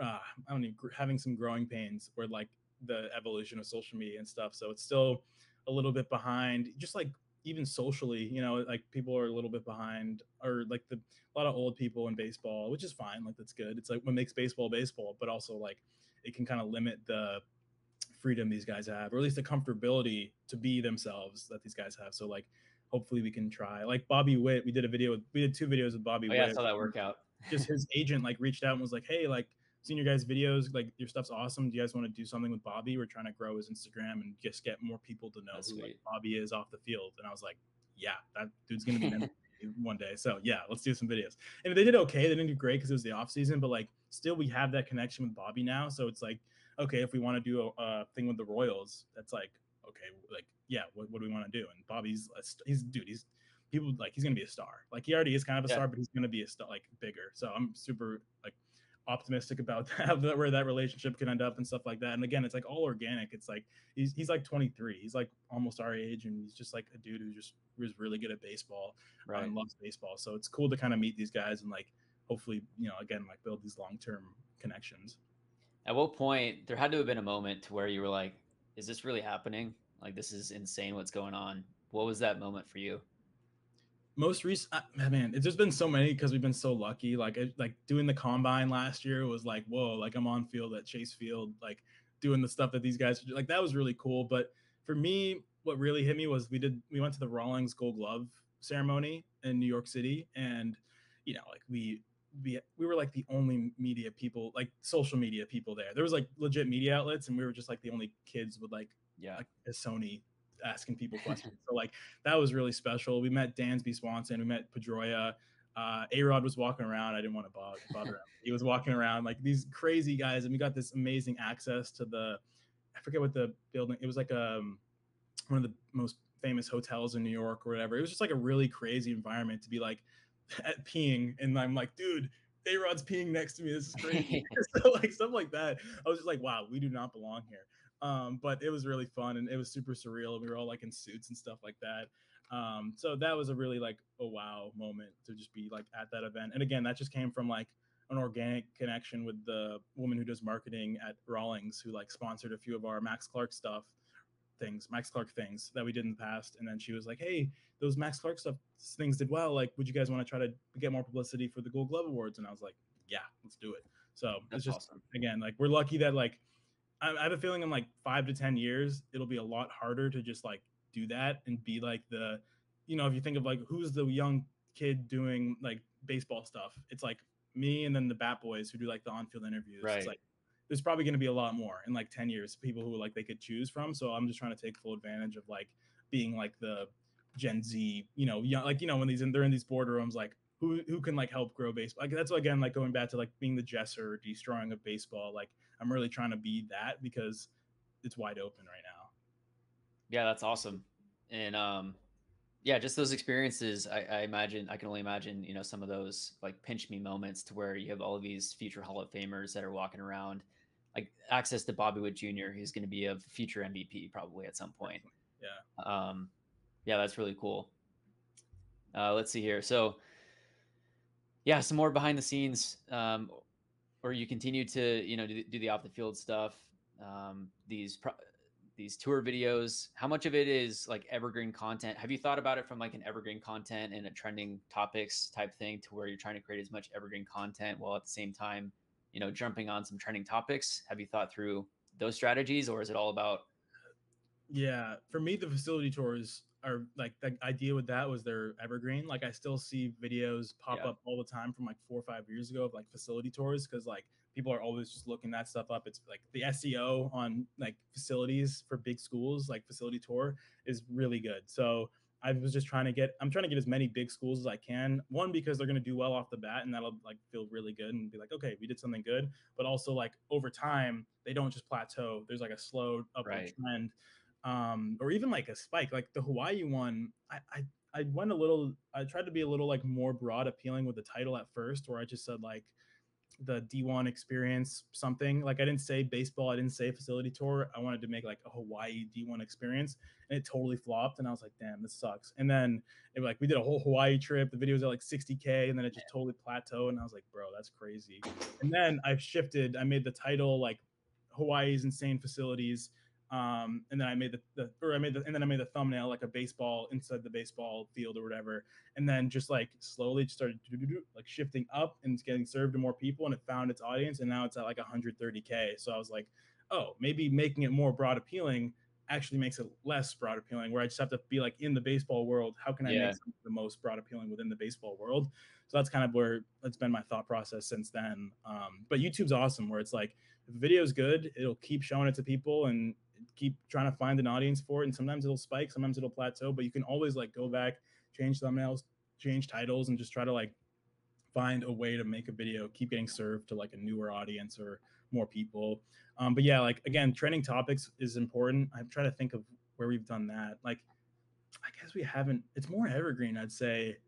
I don't know, having some growing pains where like the evolution of social media and stuff. So it's still a little bit behind, just like even socially, you know, like people are a little bit behind, or like a lot of old people in baseball, which is fine. Like that's good. It's like what makes baseball, but also like it can kind of limit the freedom these guys have, or at least the comfortability to be themselves that these guys have. So like, hopefully we can try like Bobby Witt. We did 2 videos with Bobby Witt. Yeah, I saw that workout. Just his agent like reached out and was like, hey, like seen your guys' videos, like your stuff's awesome. Do you guys want to do something with Bobby? We're trying to grow his Instagram and just get more people to know who like Bobby is off the field. And I was like, yeah, that dude's going to be an MVP one day. So yeah, let's do some videos. And they did okay. They didn't do great because it was the off season, but like still we have that connection with Bobby now. So it's like, okay, if we want to do a thing with the Royals, that's like, okay, like, yeah, what do we want to do? And Bobby's, he's going to be a star. Like he already is kind of a star, but he's going to be a star, like bigger. So I'm super like optimistic about that, where that relationship can end up and stuff like that. And again, it's like all organic. It's like, he's like 23. He's like almost our age. And he's just like a dude who just was really good at baseball and loves baseball. So it's cool to kind of meet these guys and like, hopefully, you know, again, like build these long-term connections. At what point, there had to have been a moment to where you were like, is this really happening? Like, this is insane what's going on. What was that moment for you? Most recent, man, there's been so many because we've been so lucky. Like doing the combine last year was like, whoa, like I'm on field at Chase Field, like doing the stuff that these guys do. Like that was really cool. But for me, what really hit me was we went to the Rawlings Gold Glove ceremony in New York City, and you know, like we were like the only media people, like social media people there. There was like legit media outlets, and we were just like the only kids with like, yeah, like a Sony asking people questions. So like that was really special. We met Dansby Swanson, we met Pedroia. A-Rod was walking around. I didn't want to bother him. He was walking around like these crazy guys, and we got this amazing access to the, I forget what the building, it was like one of the most famous hotels in New York or whatever. It was just like a really crazy environment to be like at peeing, and I'm like, dude, A-Rod's peeing next to me, this is crazy. So like stuff like that, I was just like, wow, we do not belong here. But it was really fun, and it was super surreal. We were all like in suits and stuff like that. So that was a really like a wow moment to just be like at that event. And again, that just came from like an organic connection with the woman who does marketing at Rawlings, who like sponsored a few of our Max Clark things that we did in the past. And then she was like, hey, those Max Clark stuff things did well, like would you guys want to try to get more publicity for the Gold Glove Awards? And I was like, yeah, let's do it. So it's just awesome. Again, like we're lucky that like I have a feeling in like 5 to 10 years it'll be a lot harder to just like do that and be like the, you know, if you think of like who's the young kid doing like baseball stuff, it's like me and then the Bat Boys who do like the on-field interviews, right? It's like there's probably going to be a lot more in like 10 years, people who like they could choose from. So I'm just trying to take full advantage of like being like the Gen Z, you know, young, like, you know, when they're in these boardrooms, like who can like help grow baseball. Like that's again, like going back to like being the Jesser, destroying of baseball. Like I'm really trying to be that because it's wide open right now. Yeah, that's awesome. And yeah, just those experiences. I imagine, I can only imagine, you know, some of those like pinch me moments to where you have all of these future Hall of Famers that are walking around, like access to Bobby Witt Jr., who's going to be a future MVP probably at some point. Yeah. Yeah, that's really cool. Let's see here. So yeah, some more behind the scenes, or you continue to, you know, do the off the field stuff. These tour videos, how much of it is like evergreen content? Have you thought about it from like an evergreen content and a trending topics type thing to where you're trying to create as much evergreen content while at the same time, you know, jumping on some trending topics? Have you thought through those strategies, or is it all about? Yeah, for me, the facility tours are like, the idea with that was they're evergreen. Like I still see videos pop up all the time from like 4 or 5 years ago of like facility tours. Cause like people are always just looking that stuff up. It's like the SEO on like facilities for big schools, like facility tour is really good. So I was just I'm trying to get as many big schools as I can. One, because they're going to do well off the bat and that'll like feel really good and be like, okay, we did something good. But also like over time, they don't just plateau. There's like a slow upward trend. Or even like a spike, like the Hawaii one, I tried to be a little like more broad appealing with the title at first, where I just said like the D1 experience, something like I didn't say baseball. I didn't say facility tour. I wanted to make like a Hawaii D1 experience, and it totally flopped. And I was like, damn, this sucks. And then it like, we did a whole Hawaii trip. The videos are like 60K, and then it just totally plateaued. And I was like, bro, that's crazy. And then I've shifted. I made the title like Hawaii's insane facilities. And then I made the thumbnail like a baseball inside the baseball field or whatever, and then just like slowly just started like shifting up, and it's getting served to more people, and it found its audience, and now it's at like 130K. So I was like, oh, maybe making it more broad appealing actually makes it less broad appealing, where I just have to be like in the baseball world. How can I make something the most broad appealing within the baseball world? So that's kind of where it's been my thought process since then. But YouTube's awesome, where it's like if the video's good, it'll keep showing it to people and keep trying to find an audience for it, and sometimes it'll spike, sometimes it'll plateau, but you can always like go back, change thumbnails, change titles, and just try to like find a way to make a video keep getting served to like a newer audience or more people. But yeah, like again, trending topics is important. I'm trying to think of where we've done that. Like I guess we haven't, it's more evergreen, I'd say.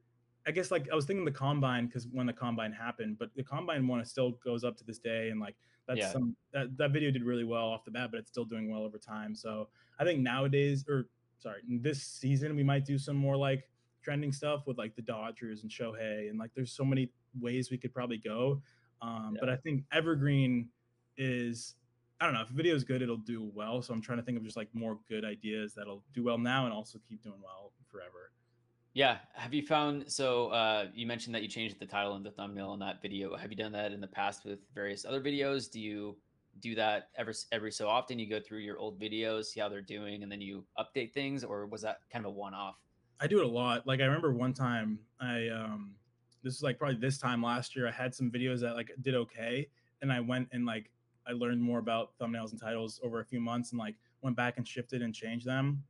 I guess like I was thinking the combine, because when the combine happened, but the combine one still goes up to this day, and like that's that video did really well off the bat, but it's still doing well over time. So I think this season we might do some more like trending stuff with like the Dodgers and Shohei, and like there's so many ways we could probably go. But I think evergreen is, I don't know, if a video is good, it'll do well. So I'm trying to think of just like more good ideas that'll do well now and also keep doing well forever. Yeah. Have you found, so you mentioned that you changed the title and the thumbnail on that video. Have you done that in the past with various other videos? Do you do that every so often? You go through your old videos, see how they're doing, and then you update things? Or was that kind of a one-off? I do it a lot. Like I remember one time, this was like probably this time last year, I had some videos that like did okay. And I went and like, I learned more about thumbnails and titles over a few months and like went back and shifted and changed them.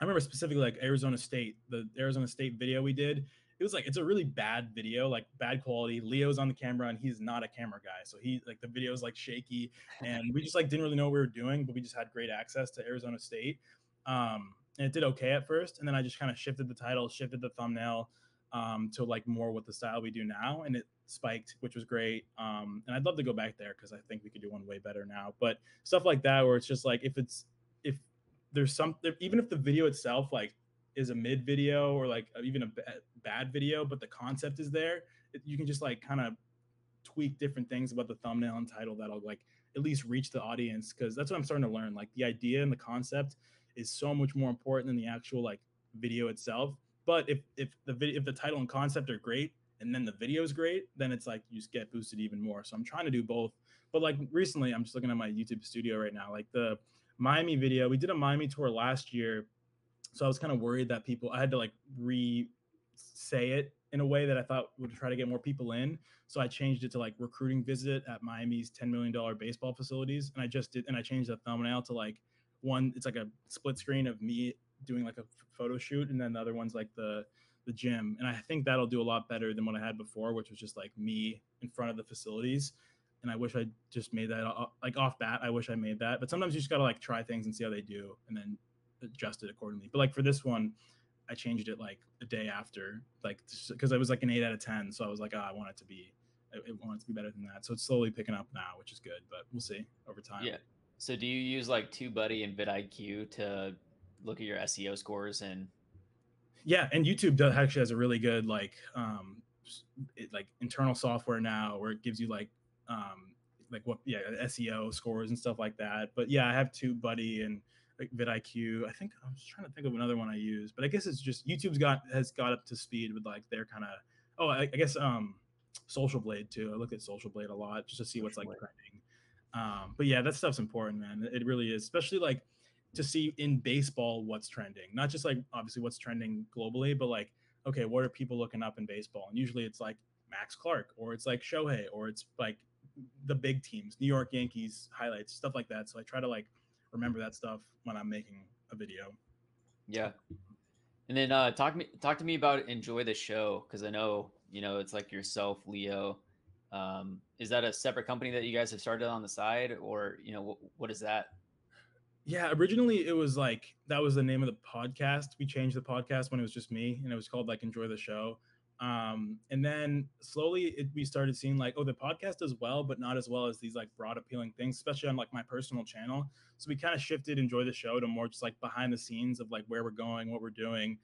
I remember specifically like Arizona State, the Arizona State video we did. It was like, it's a really bad video, like bad quality. Leo's on the camera and he's not a camera guy. So he like the video's like shaky and we just like didn't really know what we were doing, but we just had great access to Arizona State. And it did okay at first. And then I just kind of shifted the title, shifted the thumbnail to like more what the style we do now. And it spiked, which was great. And I'd love to go back there because I think we could do one way better now. But stuff like that, where it's just like, if there's something, even if the video itself like is a mid video or like even a bad video, but the concept is there, you can just like kind of tweak different things about the thumbnail and title that'll like at least reach the audience. Because that's what I'm starting to learn. Like the idea and the concept is so much more important than the actual like video itself. But if the title and concept are great and then the video is great, then it's like you just get boosted even more. So I'm trying to do both. But like recently, I'm just looking at my YouTube studio right now. Like the Miami video, we did a Miami tour last year. So I was kind of worried that I had to like re-say it in a way that I thought would try to get more people in. So I changed it to like recruiting visit at Miami's $10 million baseball facilities. And I changed the thumbnail to like one, it's like a split screen of me doing like a photo shoot. And then the other one's like the gym. And I think that'll do a lot better than what I had before, which was just like me in front of the facilities. And I wish I just made that like off bat. I wish I made that, but sometimes you just got to like try things and see how they do and then adjust it accordingly. But like for this one, I changed it like a day after, like, cause I was like an 8 out of 10. So I was like, oh, I want it to be better than that. So it's slowly picking up now, which is good, but we'll see over time. Yeah. So do you use like TubeBuddy and vidIQ to look at your SEO scores? And yeah, and YouTube actually has a really good like internal software now where it gives you like SEO scores and stuff like that. But yeah, I have TubeBuddy and like vidIQ. I think I was trying to think of another one I use, but I guess it's just YouTube's has got up to speed with like their kind of Social Blade too. I look at Social Blade a lot just to see what's like trending. But yeah, that stuff's important, man. It really is, especially like to see in baseball what's trending, not just like obviously what's trending globally, but like, okay, what are people looking up in baseball? And usually it's like Max Clark or it's like Shohei or it's like the big teams, New York Yankees highlights, stuff like that. So I try to like remember that stuff when I'm making a video. Yeah. And then talk to me about Enjoy the Show, because I know, you know, it's like yourself, Leo. Is that a separate company that you guys have started on the side, or, you know, what is that? Yeah, originally it was like, that was the name of the podcast. We changed the podcast when it was just me and it was called like Enjoy the Show. And then slowly we started seeing like, oh, the podcast does well, but not as well as these like broad appealing things, especially on like my personal channel. So we kind of shifted Enjoy the Show to more just like behind the scenes of like where we're going, what we're doing.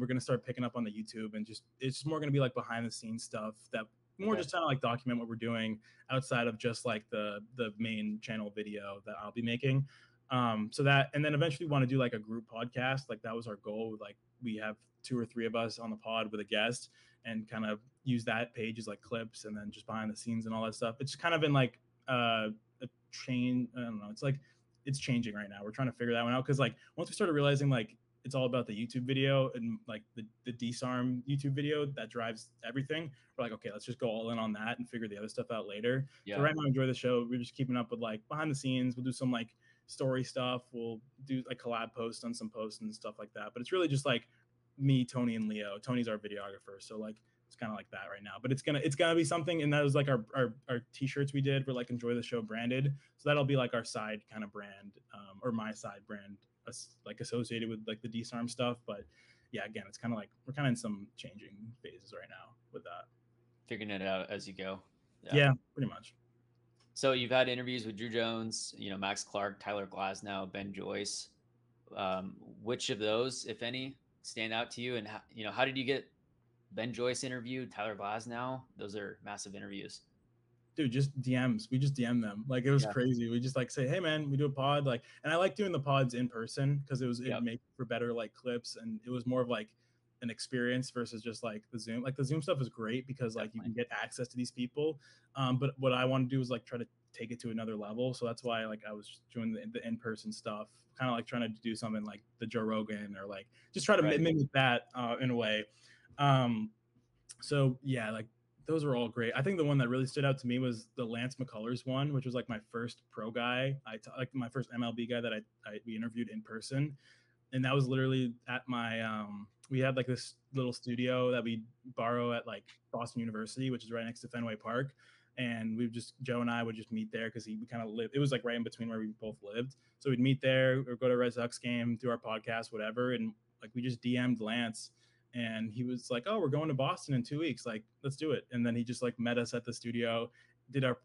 We're going to start picking up on the YouTube and just, it's more going to be like behind the scenes stuff that more just trying to like document what we're doing outside of just like the main channel video that I'll be making. So that, and then eventually want to do like a group podcast. Like that was our goal. Like we have 2 or 3 of us on the pod with a guest and kind of use that page as like clips and then just behind the scenes and all that stuff. It's kind of been like a chain. I don't know. It's like, it's changing right now. We're trying to figure that one out. Cause like once we started realizing like it's all about the YouTube video and like the DSarm YouTube video that drives everything, we're like, okay, let's just go all in on that and figure the other stuff out later. Yeah. So right now, Enjoy the Show. We're just keeping up with like behind the scenes. We'll do some like story stuff. We'll do like collab posts on some posts and stuff like that. But it's really just like me, Tony, and Leo. Tony's our videographer, so like it's kind of like that right now. But it's gonna be something. And that was like our t-shirts we did were like Enjoy the Show branded. So that'll be like our side kind of brand, or my side brand, like associated with like the DSarm stuff. But yeah, again, it's kind of like we're kind of in some changing phases right now with that. Figuring it out as you go. Yeah pretty much. So you've had interviews with Drew Jones, you know, Max Clark, Tyler Glasnow, Ben Joyce. Which of those, if any, stand out to you? And how, you know, how did you get Ben Joyce interviewed, Tyler Glasnow? Those are massive interviews. dude, just DMs. We just DM them. Like, it was crazy. We just like say, hey man, we do a pod. Like, and I like doing the pods in person because it was, it made for better like clips, and it was more of like an experience versus just like the Zoom. Like the Zoom stuff is great because like you can get access to these people. But what I want to do is like try to take it to another level. So that's why like I was doing the in-person stuff, kind of like trying to do something like the Joe Rogan, or like just try to mimic that in a way. So yeah, like those were all great. I think the one that really stood out to me was the Lance McCullers one, which was like my first pro guy. Like my first MLB guy that we interviewed in person. And that was literally at my, we had like this little studio that we borrow at like Boston University, which is right next to Fenway Park. And we would just, Joe and I would just meet there because we kind of lived, it was like right in between where we both lived. So we'd meet there or go to a Red Sox game, do our podcast, whatever. And like, we just DM'd Lance, and he was like, oh, we're going to Boston in 2 weeks. Like, let's do it. And then he just like met us at the studio, did our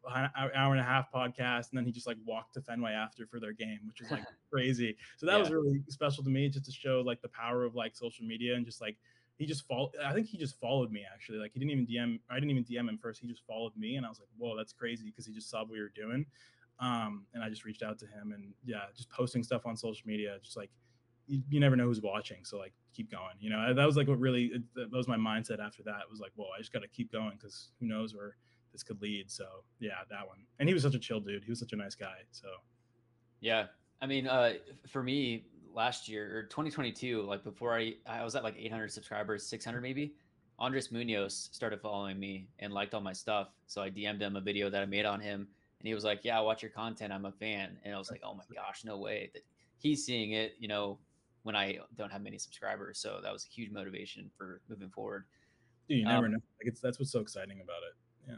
hour and a half podcast, and then he just like walked to Fenway after for their game, which was like crazy. So that was really special to me, just to show like the power of like social media. And just like, he just followed, I think he just followed me actually. Like he didn't even DM, I didn't even DM him first. He just followed me, and I was like, whoa, that's crazy. Cause he just saw what we were doing. And I just reached out to him, and yeah, just posting stuff on social media. Just like, you never know who's watching. So like, keep going, you know. That was like what really, that was my mindset after that. It was like, whoa, I just got to keep going. Cause who knows where this could lead. So yeah, that one. And he was such a chill dude. He was such a nice guy. So yeah. I mean, for me last year or 2022, like before I was at like 800 subscribers, 600 maybe. Andres Munoz started following me and liked all my stuff. So I DM'd him a video that I made on him, and he was like, yeah, I watch your content, I'm a fan. And I was like, oh my gosh, no way that he's seeing it, you know, when I don't have many subscribers. So that was a huge motivation for moving forward. Dude, you never know. Like that's what's so exciting about it. Yeah.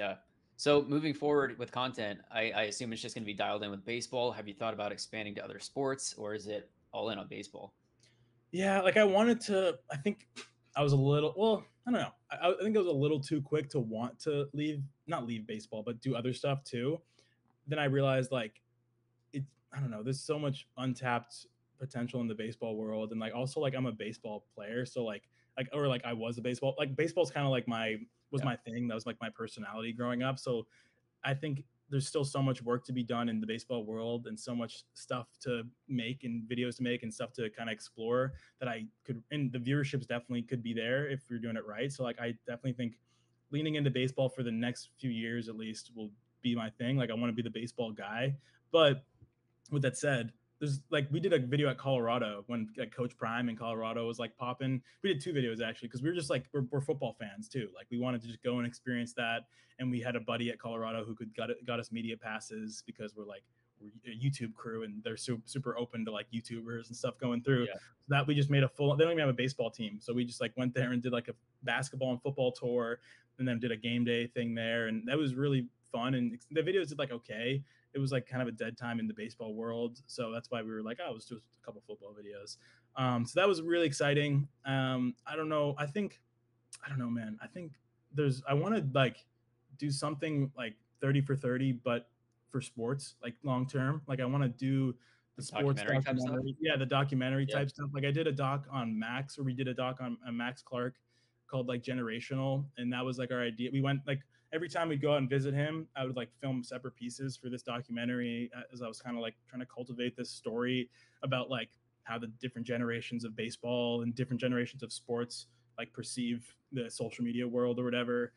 Yeah. So moving forward with content, I assume it's just going to be dialed in with baseball. Have you thought about expanding to other sports, or is it all in on baseball? Yeah, like I wanted to, I think I was a little, well, I don't know. I think I was a little too quick to want to leave, not leave baseball, but do other stuff too. Then I realized like, it's, I don't know, there's so much untapped potential in the baseball world. And like, also like I'm a baseball player. So like, or like I was a baseball, like baseball's kind of like my thing. That was like my personality growing up. So I think there's still so much work to be done in the baseball world, and so much stuff to make and videos to make and stuff to kind of explore that I could, and the viewerships definitely could be there if you're doing it right. So like, I definitely think leaning into baseball for the next few years, at least, will be my thing. Like I want to be the baseball guy. But with that said, there's like, we did a video at Colorado when like Coach Prime in Colorado was like popping. We did two videos actually, because we were just like, we're football fans too. Like we wanted to just go and experience that. And we had a buddy at Colorado who got us media passes, because we're like, we're a YouTube crew, and they're super open to like YouTubers and stuff going through. Yeah. So that we just made a full, they don't even have a baseball team. So we just like went there and did like a basketball and football tour, and then did a game day thing there. And that was really fun. And the videos did like, okay, it was like kind of a dead time in the baseball world. So that's why we were like, oh, let's do a couple football videos. So that was really exciting. I don't know. I don't know, man. I think I want to like do something like 30 for 30, but for sports, like long-term. Like I want to do the sports documentary. Yeah. The documentary type stuff. Like I did a doc on Max, or we did a doc on Max Clark called like Generational. And that was like our idea. We went like, every time we'd go out and visit him, I would like film separate pieces for this documentary, as I was kind of like trying to cultivate this story about like how the different generations of baseball and different generations of sports like perceive the social media world or whatever.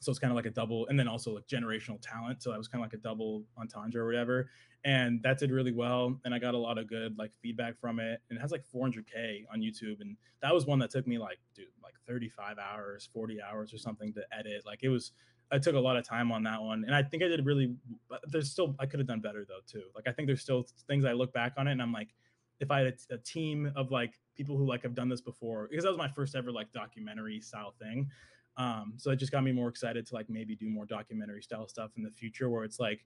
So it's kind of like a double, and then also like generational talent. So I was kind of like a double entendre or whatever. And that did really well. And I got a lot of good like feedback from it. And it has like 400K on YouTube. And that was one that took me like, dude, like 35 hours, 40 hours or something to edit. Like I took a lot of time on that one. And I think I did really, but I could have done better though too. Like I think there's still things I look back on it and I'm like, if I had a team of like people who like have done this before, because that was my first ever like documentary style thing. So it just got me more excited to like maybe do more documentary style stuff in the future, where it's like,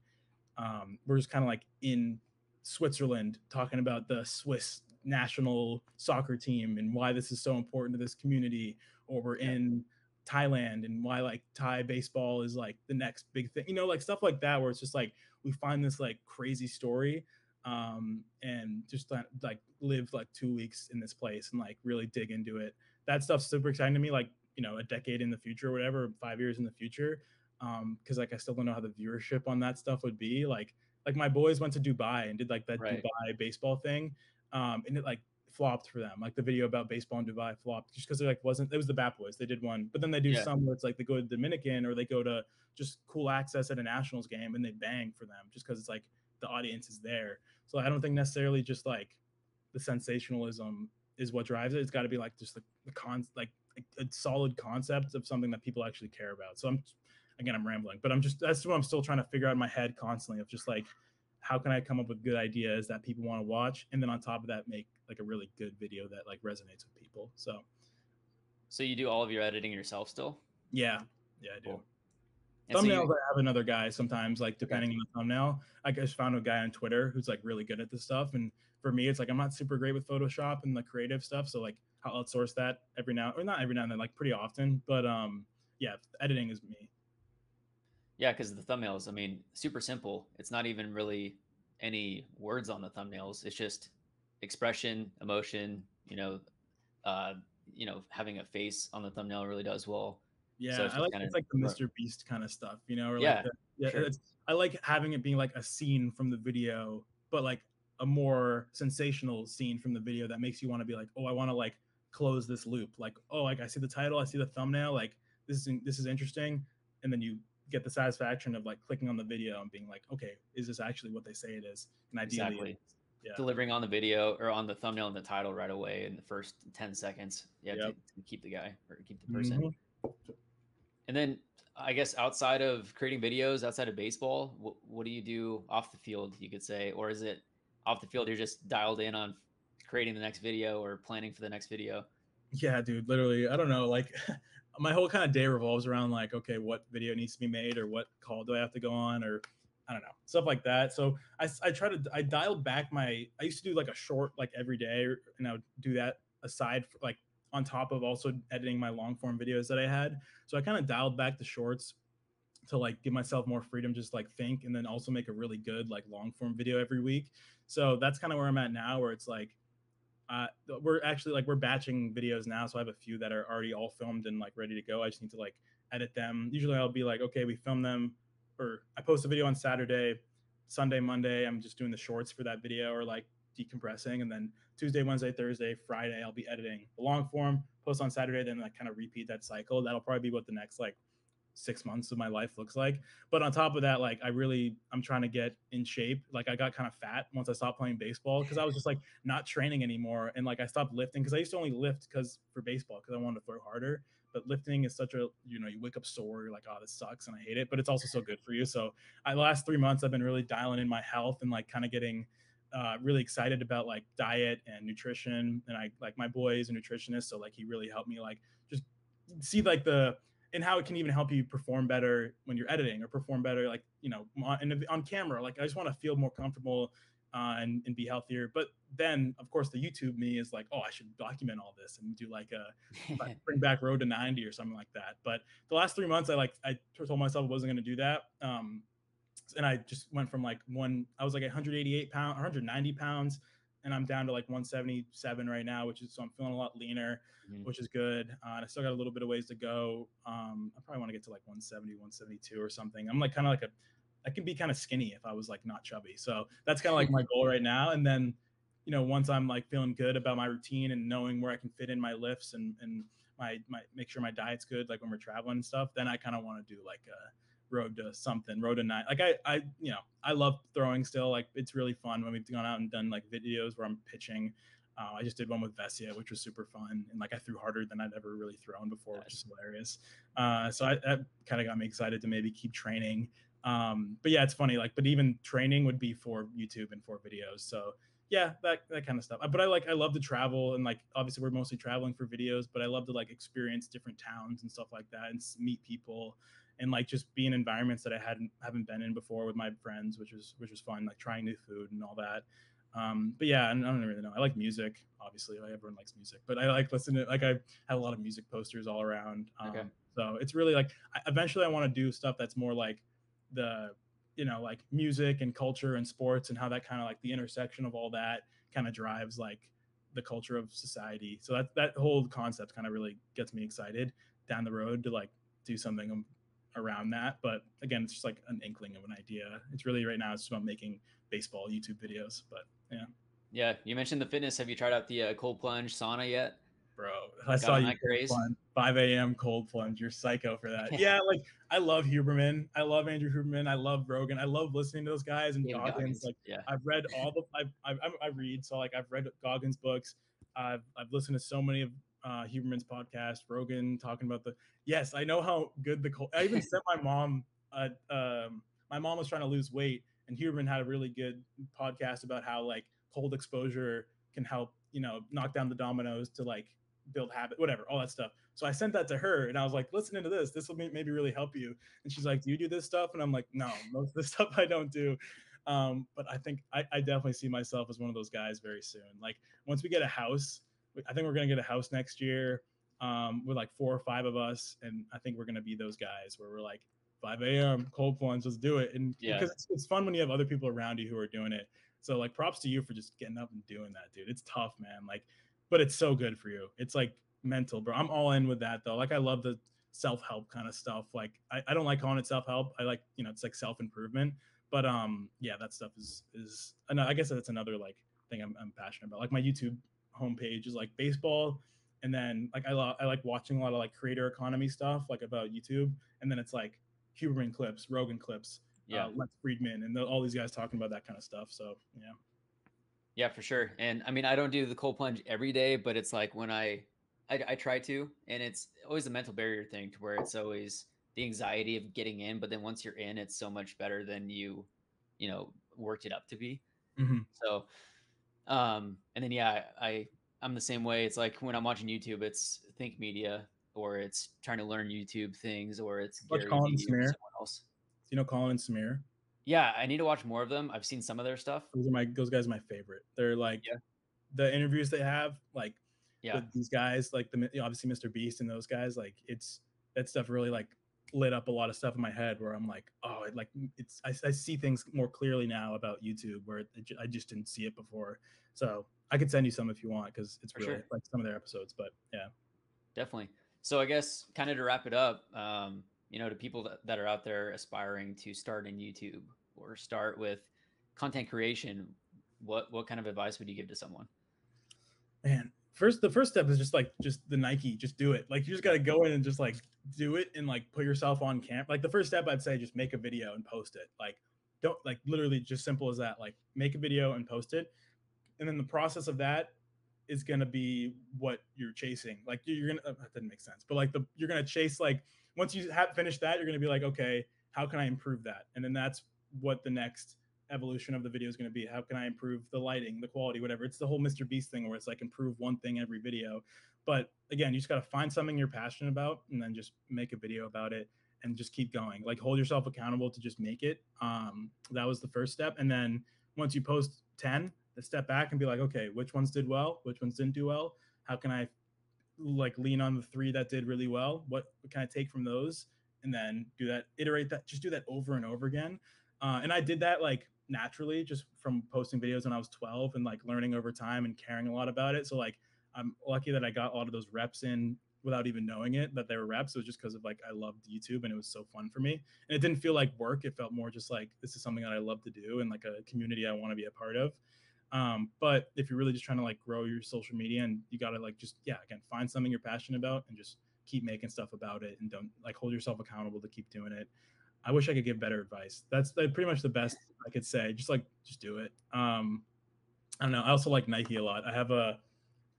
we're just kind of like in Switzerland talking about the Swiss national soccer team and why this is so important to this community, or we're in Thailand and why like Thai baseball is like the next big thing, you know, like stuff like that, where it's just like, we find this like crazy story, and just like live like 2 weeks in this place and like really dig into it. That stuff's super exciting to me. Like, you know, a decade in the future or whatever, 5 years in the future. because like I still don't know how the viewership on that stuff would be. Like my boys went to Dubai and did like that Dubai baseball thing, and it like flopped for them. Like the video about baseball in Dubai flopped just because it was the Bat Boys. They did one, but then they do some where it's like they go to Dominican or they go to just cool access at a Nationals game and they bang for them just because it's like the audience is there. So I don't think necessarily just like the sensationalism is what drives it. It's got to be like just a solid concept of something that people actually care about. So I'm rambling, but that's what I'm still trying to figure out in my head constantly of just like, how can I come up with good ideas that people want to watch? And then on top of that, make like a really good video that like resonates with people. So you do all of your editing yourself still? Yeah. Yeah, I do. Cool. Thumbnails, I have another guy sometimes, like depending on the thumbnail. I just found a guy on Twitter who's like really good at this stuff. And for me, it's like, I'm not super great with Photoshop and the creative stuff. So like I'll outsource that not every now and then, like pretty often, but yeah, editing is me. Yeah. 'Cause the thumbnails, I mean, super simple. It's not even really any words on the thumbnails. It's just expression, emotion, having a face on the thumbnail really does well. Yeah, so it's like the Mr. Beast kind of stuff, I like having it being like a scene from the video, but like a more sensational scene from the video that makes you want to be like, oh, I want to like close this loop. Like, oh, like I see the title, I see the thumbnail, like this is interesting. And then you get the satisfaction of like clicking on the video and being like, okay, is this actually what they say it is? And ideally, delivering on the video or on the thumbnail and the title right away in the first 10 seconds. You have to keep the guy or keep the person. Mm-hmm. And then I guess outside of creating videos, outside of baseball, what do you do off the field, you could say? Or is it off the field, you're just dialed in on creating the next video or planning for the next video? Yeah, dude, literally, I don't know. Like my whole kind of day revolves around like, okay, what video needs to be made or what call do I have to go on or I don't know, stuff like that. So I dialed back I used to do like a short like every day and I would do that aside for like, on top of also editing my long form videos that I had. So I kind of dialed back the shorts to like give myself more freedom, just like think, and then also make a really good, like long form video every week. So that's kind of where I'm at now, where it's like, we're batching videos now. So I have a few that are already all filmed and like ready to go. I just need to like edit them. Usually I'll be like, okay, we film them, or I post a video on Saturday, Sunday, Monday, I'm just doing the shorts for that video or like decompressing, and then Tuesday, Wednesday, Thursday, Friday, I'll be editing the long form, post on Saturday, then like kind of repeat that cycle. That'll probably be what the next like 6 months of my life looks like. But on top of that, like I'm trying to get in shape. Like I got kind of fat once I stopped playing baseball because I was just like not training anymore. And like I stopped lifting because I used to only lift for baseball because I wanted to throw harder. But lifting is such a, you wake up sore, you're like, oh, this sucks and I hate it. But it's also so good for you. So the last 3 months I've been really dialing in my health and like kind of getting really excited about like diet and nutrition. And I like my boy is a nutritionist. So like he really helped me like just see like and how it can even help you perform better when you're editing or perform better, like, on camera. Like I just want to feel more comfortable and be healthier. But then of course the YouTube me is like, oh, I should document all this and do like a bring back Road to 90 or something like that. But the last 3 months I told myself I wasn't going to do that. And I just went from like I was like 188 pounds, 190 pounds, and I'm down to like 177 right now, so I'm feeling a lot leaner, which is good. And I still got a little bit of ways to go. I probably want to get to like 170, 172 or something. I'm like kind of like I can be kind of skinny if I was like not chubby. So that's kind of like my goal right now. And then, once I'm like feeling good about my routine and knowing where I can fit in my lifts and my make sure my diet's good, like when we're traveling and stuff, then I kind of want to do like a road to 90. Like I love throwing still. Like it's really fun when we've gone out and done like videos where I'm pitching. I just did one with Vesia, which was super fun. And like I threw harder than I'd ever really thrown before, which is hilarious. So that kind of got me excited to maybe keep training. But yeah, it's funny. Like, but even training would be for YouTube and for videos. So yeah, that kind of stuff. But I love to travel, and like obviously we're mostly traveling for videos, but I love to like experience different towns and stuff like that and meet people and like just be in environments that I haven't been in before with my friends, which was fun, like trying new food and all that. But yeah, I don't really know. I like music, obviously. Like everyone likes music, but I like listen to, like I have a lot of music posters all around. So it's really like eventually I want to do stuff that's more like like music and culture and sports and how that kind of like the intersection of all that kind of drives like the culture of society. So that whole concept kind of really gets me excited down the road to like do something around that. But again, it's just like an inkling of an idea. It's really right now it's just about making baseball YouTube videos. But yeah. Yeah. You mentioned the fitness. Have you tried out the cold plunge sauna yet? Bro, I saw you cold plunge, 5 a.m. cold plunge. You're psycho for that. Yeah, like I love Huberman. I love Andrew Huberman. I love Rogan. I love listening to those guys and Goggins. Like yeah. I've read all the I read. So like I've read Goggins books. I've listened to so many of Huberman's podcast. Rogan talking about the yes. I know how good the cold. I even sent my mom. My mom was trying to lose weight, and Huberman had a really good podcast about how like cold exposure can help knock down the dominoes to like build habit, whatever, all that stuff. So I sent that to her and I was like, listen to this. This will maybe really help you. And she's like, do you do this stuff? And I'm like, no, most of this stuff I don't do. But I think I definitely see myself as one of those guys very soon. Like once we get a house, I think we're going to get a house next year with like 4 or 5 of us. And I think we're going to be those guys where we're like 5 a.m. cold plunge, let's do it. And yeah. Because it's fun when you have other people around you who are doing it. So like props to you for just getting up and doing that, dude. It's tough, man. Like, but it's so good for you. It's like mental, bro. I'm all in with that though. Like I love the self-help kind of stuff. Like I don't like calling it self-help. I like, it's like self-improvement, but yeah, that stuff is, I guess that's another like thing I'm passionate about. Like my YouTube homepage is like baseball. And then like, I like watching a lot of like creator economy stuff, like about YouTube. And then it's like Huberman clips, Rogan clips, yeah, Lex Friedman, and all these guys talking about that kind of stuff. So yeah, yeah, for sure. And I mean, I don't do the cold plunge every day, but it's like when I try to, and it's always a mental barrier thing to where it's always the anxiety of getting in. But then once you're in, it's so much better than you worked it up to be. Mm-hmm. So, and then yeah, I'm the same way. It's like when I'm watching YouTube, it's Think Media, or it's trying to learn YouTube things, or it's Gary Vee, someone else. Do you know Colin and Samir? Yeah, I need to watch more of them. I've seen some of their stuff. Those guys are my favorite. They're like the interviews they have, like with these guys, like obviously Mr. Beast and those guys. Like that stuff really like lit up a lot of stuff in my head where I'm like, oh, I see things more clearly now about YouTube where I just didn't see it before. So I could send you some if you want because it's really like some of their episodes. But yeah, definitely. So I guess kind of to wrap it up. To people that are out there aspiring to start in YouTube or start with content creation, what kind of advice would you give to someone? Man, the first step is just the Nike, just do it. Like you just got to go in and just like do it and like put yourself on camp. Like the first step I'd say, just make a video and post it. Like don't like literally just simple as that, like make a video and post it. And then the process of that is going to be what you're chasing. Like you're going to, that didn't make sense, but like you're going to chase, like once you have finished that, you're going to be like, okay, how can I improve that? And then that's what the next evolution of the video is going to be. How can I improve the lighting, the quality, whatever? It's the whole Mr. Beast thing where it's like improve one thing every video. But again, you just got to find something you're passionate about and then just make a video about it and just keep going. Like hold yourself accountable to just make it. That was the first step. And then once you post 10, step back and be like, okay, which ones did well? Which ones didn't do well? How can I like lean on the 3 that did really well? What can I take from those? And then do that, iterate that, just do that over and over again. And I did that like naturally just from posting videos when I was 12 and like learning over time and caring a lot about it. So like, I'm lucky that I got a lot of those reps in without even knowing it, that they were reps. It was just because of like, I loved YouTube and it was so fun for me. And it didn't feel like work. It felt more just like, this is something that I love to do and like a community I want to be a part of. But if you're really just trying to like grow your social media, and you got to like, just, yeah, again, find something you're passionate about and just keep making stuff about it and don't like hold yourself accountable to keep doing it. I wish I could give better advice. That's pretty much the best I could say. Just do it. I don't know. I also like Nike a lot. I have a,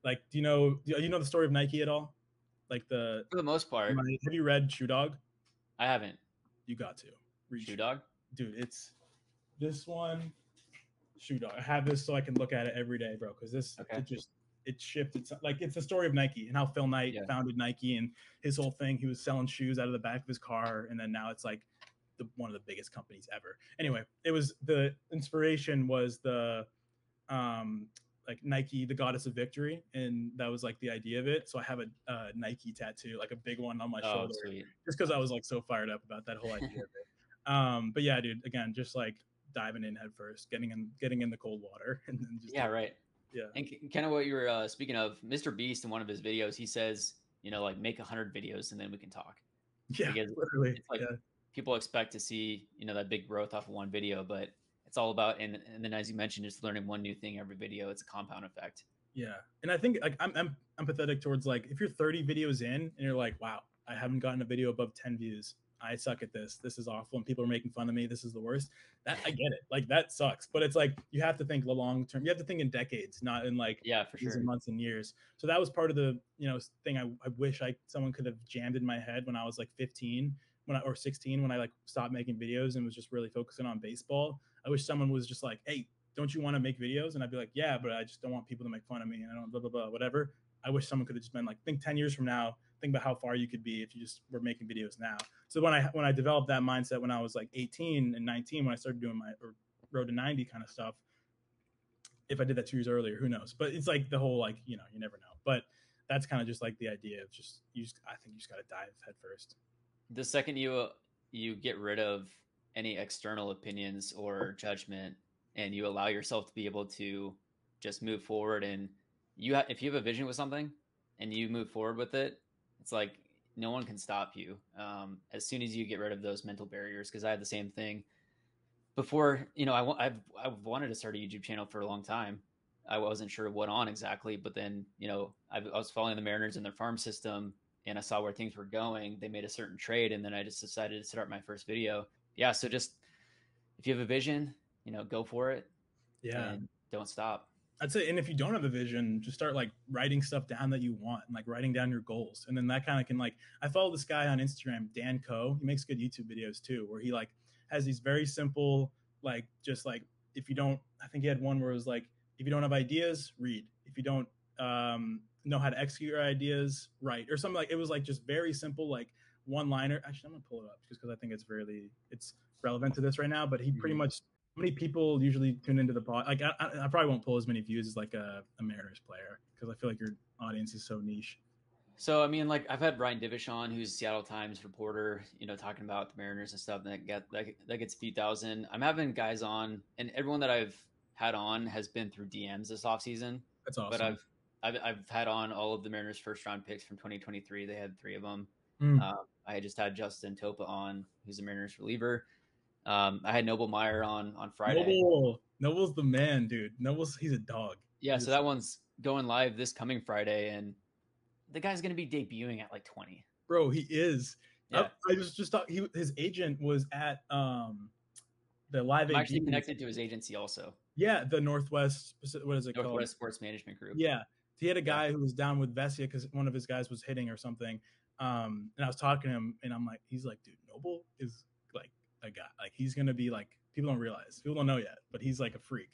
like, do you know the story of Nike at all? Like for the most part, have you read Shoe Dog? I haven't. You got to read Shoe Dog. Dude, it's this one. Shoot, I have this so I can look at it every day, bro, because it shifted. Like it's the story of Nike and how Phil Knight founded Nike and his whole thing. He was selling shoes out of the back of his car, and then now it's like one of the biggest companies ever. Anyway, it was the inspiration was the like Nike, the goddess of victory, and that was like the idea of it. So I have a Nike tattoo, like a big one on my shoulder, sweet. Just because I was like so fired up about that whole idea of it. But yeah, dude, again, just like diving in head first, getting in the cold water, and then just and kind of what you were speaking of, Mr. Beast in one of his videos, he says, like make 100 videos and then we can talk. Yeah, literally. It's like people expect to see, you know, that big growth off of one video, but it's all about, and then as you mentioned, just learning one new thing every video. It's a compound effect. Yeah. And I think like I'm empathetic towards like, if you're 30 videos in and you're like, wow, I haven't gotten a video above 10 views. I suck at this. This is awful. And people are making fun of me. This is the worst. That I get it. Like that sucks. But it's like, you have to think the long term. You have to think in decades, not in like for sure, months and years. So that was part of the, you know, thing I wish someone could have jammed in my head when I was like 15 or 16, when I like stopped making videos and was just really focusing on baseball. I wish someone was just like, hey, don't you want to make videos? And I'd be like, yeah, but I just don't want people to make fun of me and I don't blah, blah, blah, whatever. I wish someone could have just been like, think 10 years from now, think about how far you could be if you just were making videos now. So when I developed that mindset, when I was like 18 and 19, when I started doing my road to 90 kind of stuff, if I did that 2 years earlier, who knows? But it's like the whole, like, you know, you never know. But that's kind of just like the idea of I think you just got to dive head first. The second you get rid of any external opinions or judgment and you allow yourself to be able to just move forward, and if you have a vision with something and you move forward with it, it's like no one can stop you as soon as you get rid of those mental barriers. Because I had the same thing before. You know, I've wanted to start a YouTube channel for a long time. I wasn't sure what on exactly, but then, you know, I was following the Mariners and their farm system, and I saw where things were going. They made a certain trade, and then I just decided to start my first video. Yeah, so just if you have a vision, you know, go for it. Yeah, and don't stop. I'd say, and if you don't have a vision, just start like writing stuff down that you want and like writing down your goals. And then that kind of can like, I follow this guy on Instagram, Dan Ko. He makes good YouTube videos too, where he like has these very simple, like just like, if you don't, I think he had one where it was like, if you don't have ideas, read. If you don't know how to execute your ideas, write. Or something like, it was like just very simple, like one liner. Actually, I'm gonna pull it up just because I think it's relevant to this right now, but he pretty much, how many people usually tune into the pod? Like I probably won't pull as many views as like a Mariners player, because I feel like your audience is so niche. So I mean, like I've had Brian Divish on, who's a Seattle Times reporter, you know, talking about the Mariners and stuff, and that gets a few thousand. I'm having guys on, and everyone that I've had on has been through DMs this offseason. That's awesome. But I've had on all of the Mariners first round picks from 2023. They had 3 of them. I just had Justin Topa on, who's a Mariners reliever. I had Noble Meyer on Friday. Noble's the man, dude. He's a dog. Yeah, so that one's going live this coming Friday, and the guy's going to be debuting at like 20. Bro, he is. Yeah. I was just talking. His agent was at the live. I'm actually connected to his agency also. Yeah, the Northwest. What is it called? Northwest Sports Management Group. Yeah, he had a guy who was down with Vesia because one of his guys was hitting or something. And I was talking to him, and I'm like, he's like, dude, Noble is like a guy, like he's gonna be like, people don't know yet, but he's like a freak.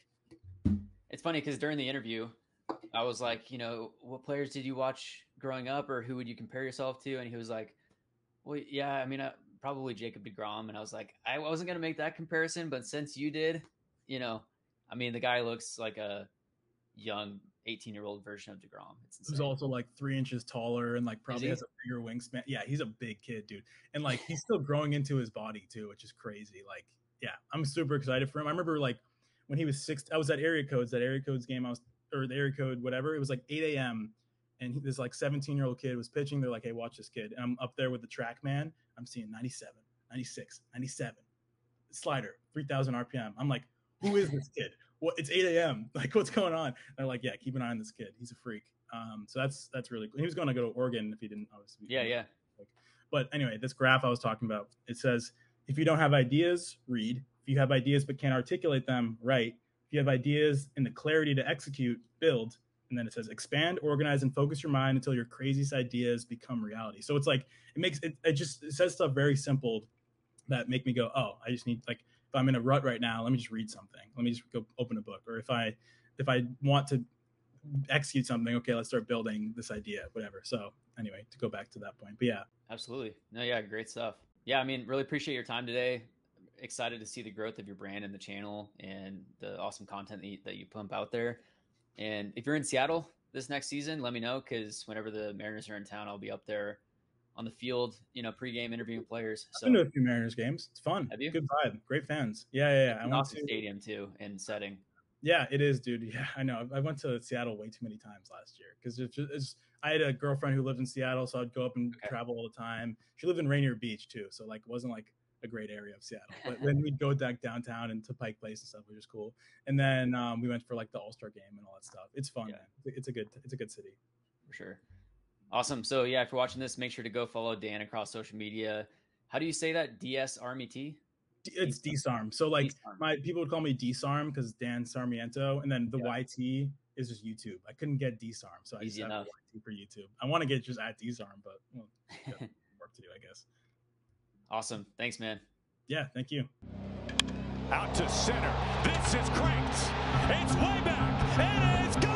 It's funny because during the interview I was like, you know, what players did you watch growing up, or who would you compare yourself to? And he was like, well, yeah, I mean, probably Jacob deGrom. And I was like, I wasn't gonna make that comparison, but since you did, you know, I mean, the guy looks like a young 18-year-old version of deGrom. Who's also like 3 inches taller and like probably has a bigger wingspan. Yeah, he's a big kid, dude. And like he's still growing into his body too, which is crazy. Like, yeah, I'm super excited for him. I remember like when he was 6, I was at Area Codes, the Area Code, whatever. It was like 8 a.m. and this like 17-year-old kid was pitching. They're like, hey, watch this kid. And I'm up there with the track man. I'm seeing 97, 96, 97, slider, 3,000 RPM. I'm like, who is this kid? Well, it's 8 a.m. Like, what's going on? And they're like, yeah, keep an eye on this kid. He's a freak. So that's really cool. He was going to go to Oregon if he didn't, obviously. Yeah. But anyway, this graph I was talking about, it says, if you don't have ideas, read. If you have ideas but can't articulate them, write. If you have ideas and the clarity to execute, build. And then it says, expand, organize, and focus your mind until your craziest ideas become reality. So it's like, it says stuff very simple that make me go, oh, I just need, like, if I'm in a rut right now, let me just read something. Let me just go open a book. Or if I want to execute something, okay, let's start building this idea, whatever. So anyway, to go back to that point, but yeah. Absolutely. No, yeah, great stuff. Yeah, I mean, really appreciate your time today. Excited to see the growth of your brand and the channel and the awesome content that you pump out there. And if you're in Seattle this next season, let me know, because whenever the Mariners are in town, I'll be up there on the field, you know, pregame interviewing players. So I've been to a few Mariners games. It's fun. Have you? Good vibe. Great fans. Yeah. It's an awesome stadium too, and setting. Yeah, it is, dude. Yeah, I know. I went to Seattle way too many times last year because I had a girlfriend who lived in Seattle, so I'd go up and travel all the time. She lived in Rainier Beach too, so like it wasn't like a great area of Seattle. But then we'd go back downtown and to Pike Place and stuff, which was cool. And then we went for like the All-Star game and all that stuff. It's fun, man. It's a good city. For sure. Awesome. So yeah, if you're watching this, make sure to go follow Dan across social media. How do you say that? DS Army T? It's DSarm. So like D-Sarm. My people would call me DSarm because Dan Sarmiento, and then the YT is just YouTube. I couldn't get DSarm, so I just have YT for YouTube. I want to get just at DSarm, but well, work to do, I guess. Awesome. Thanks, man. Yeah, thank you. Out to center. This is cranked. It's way back. It is gone.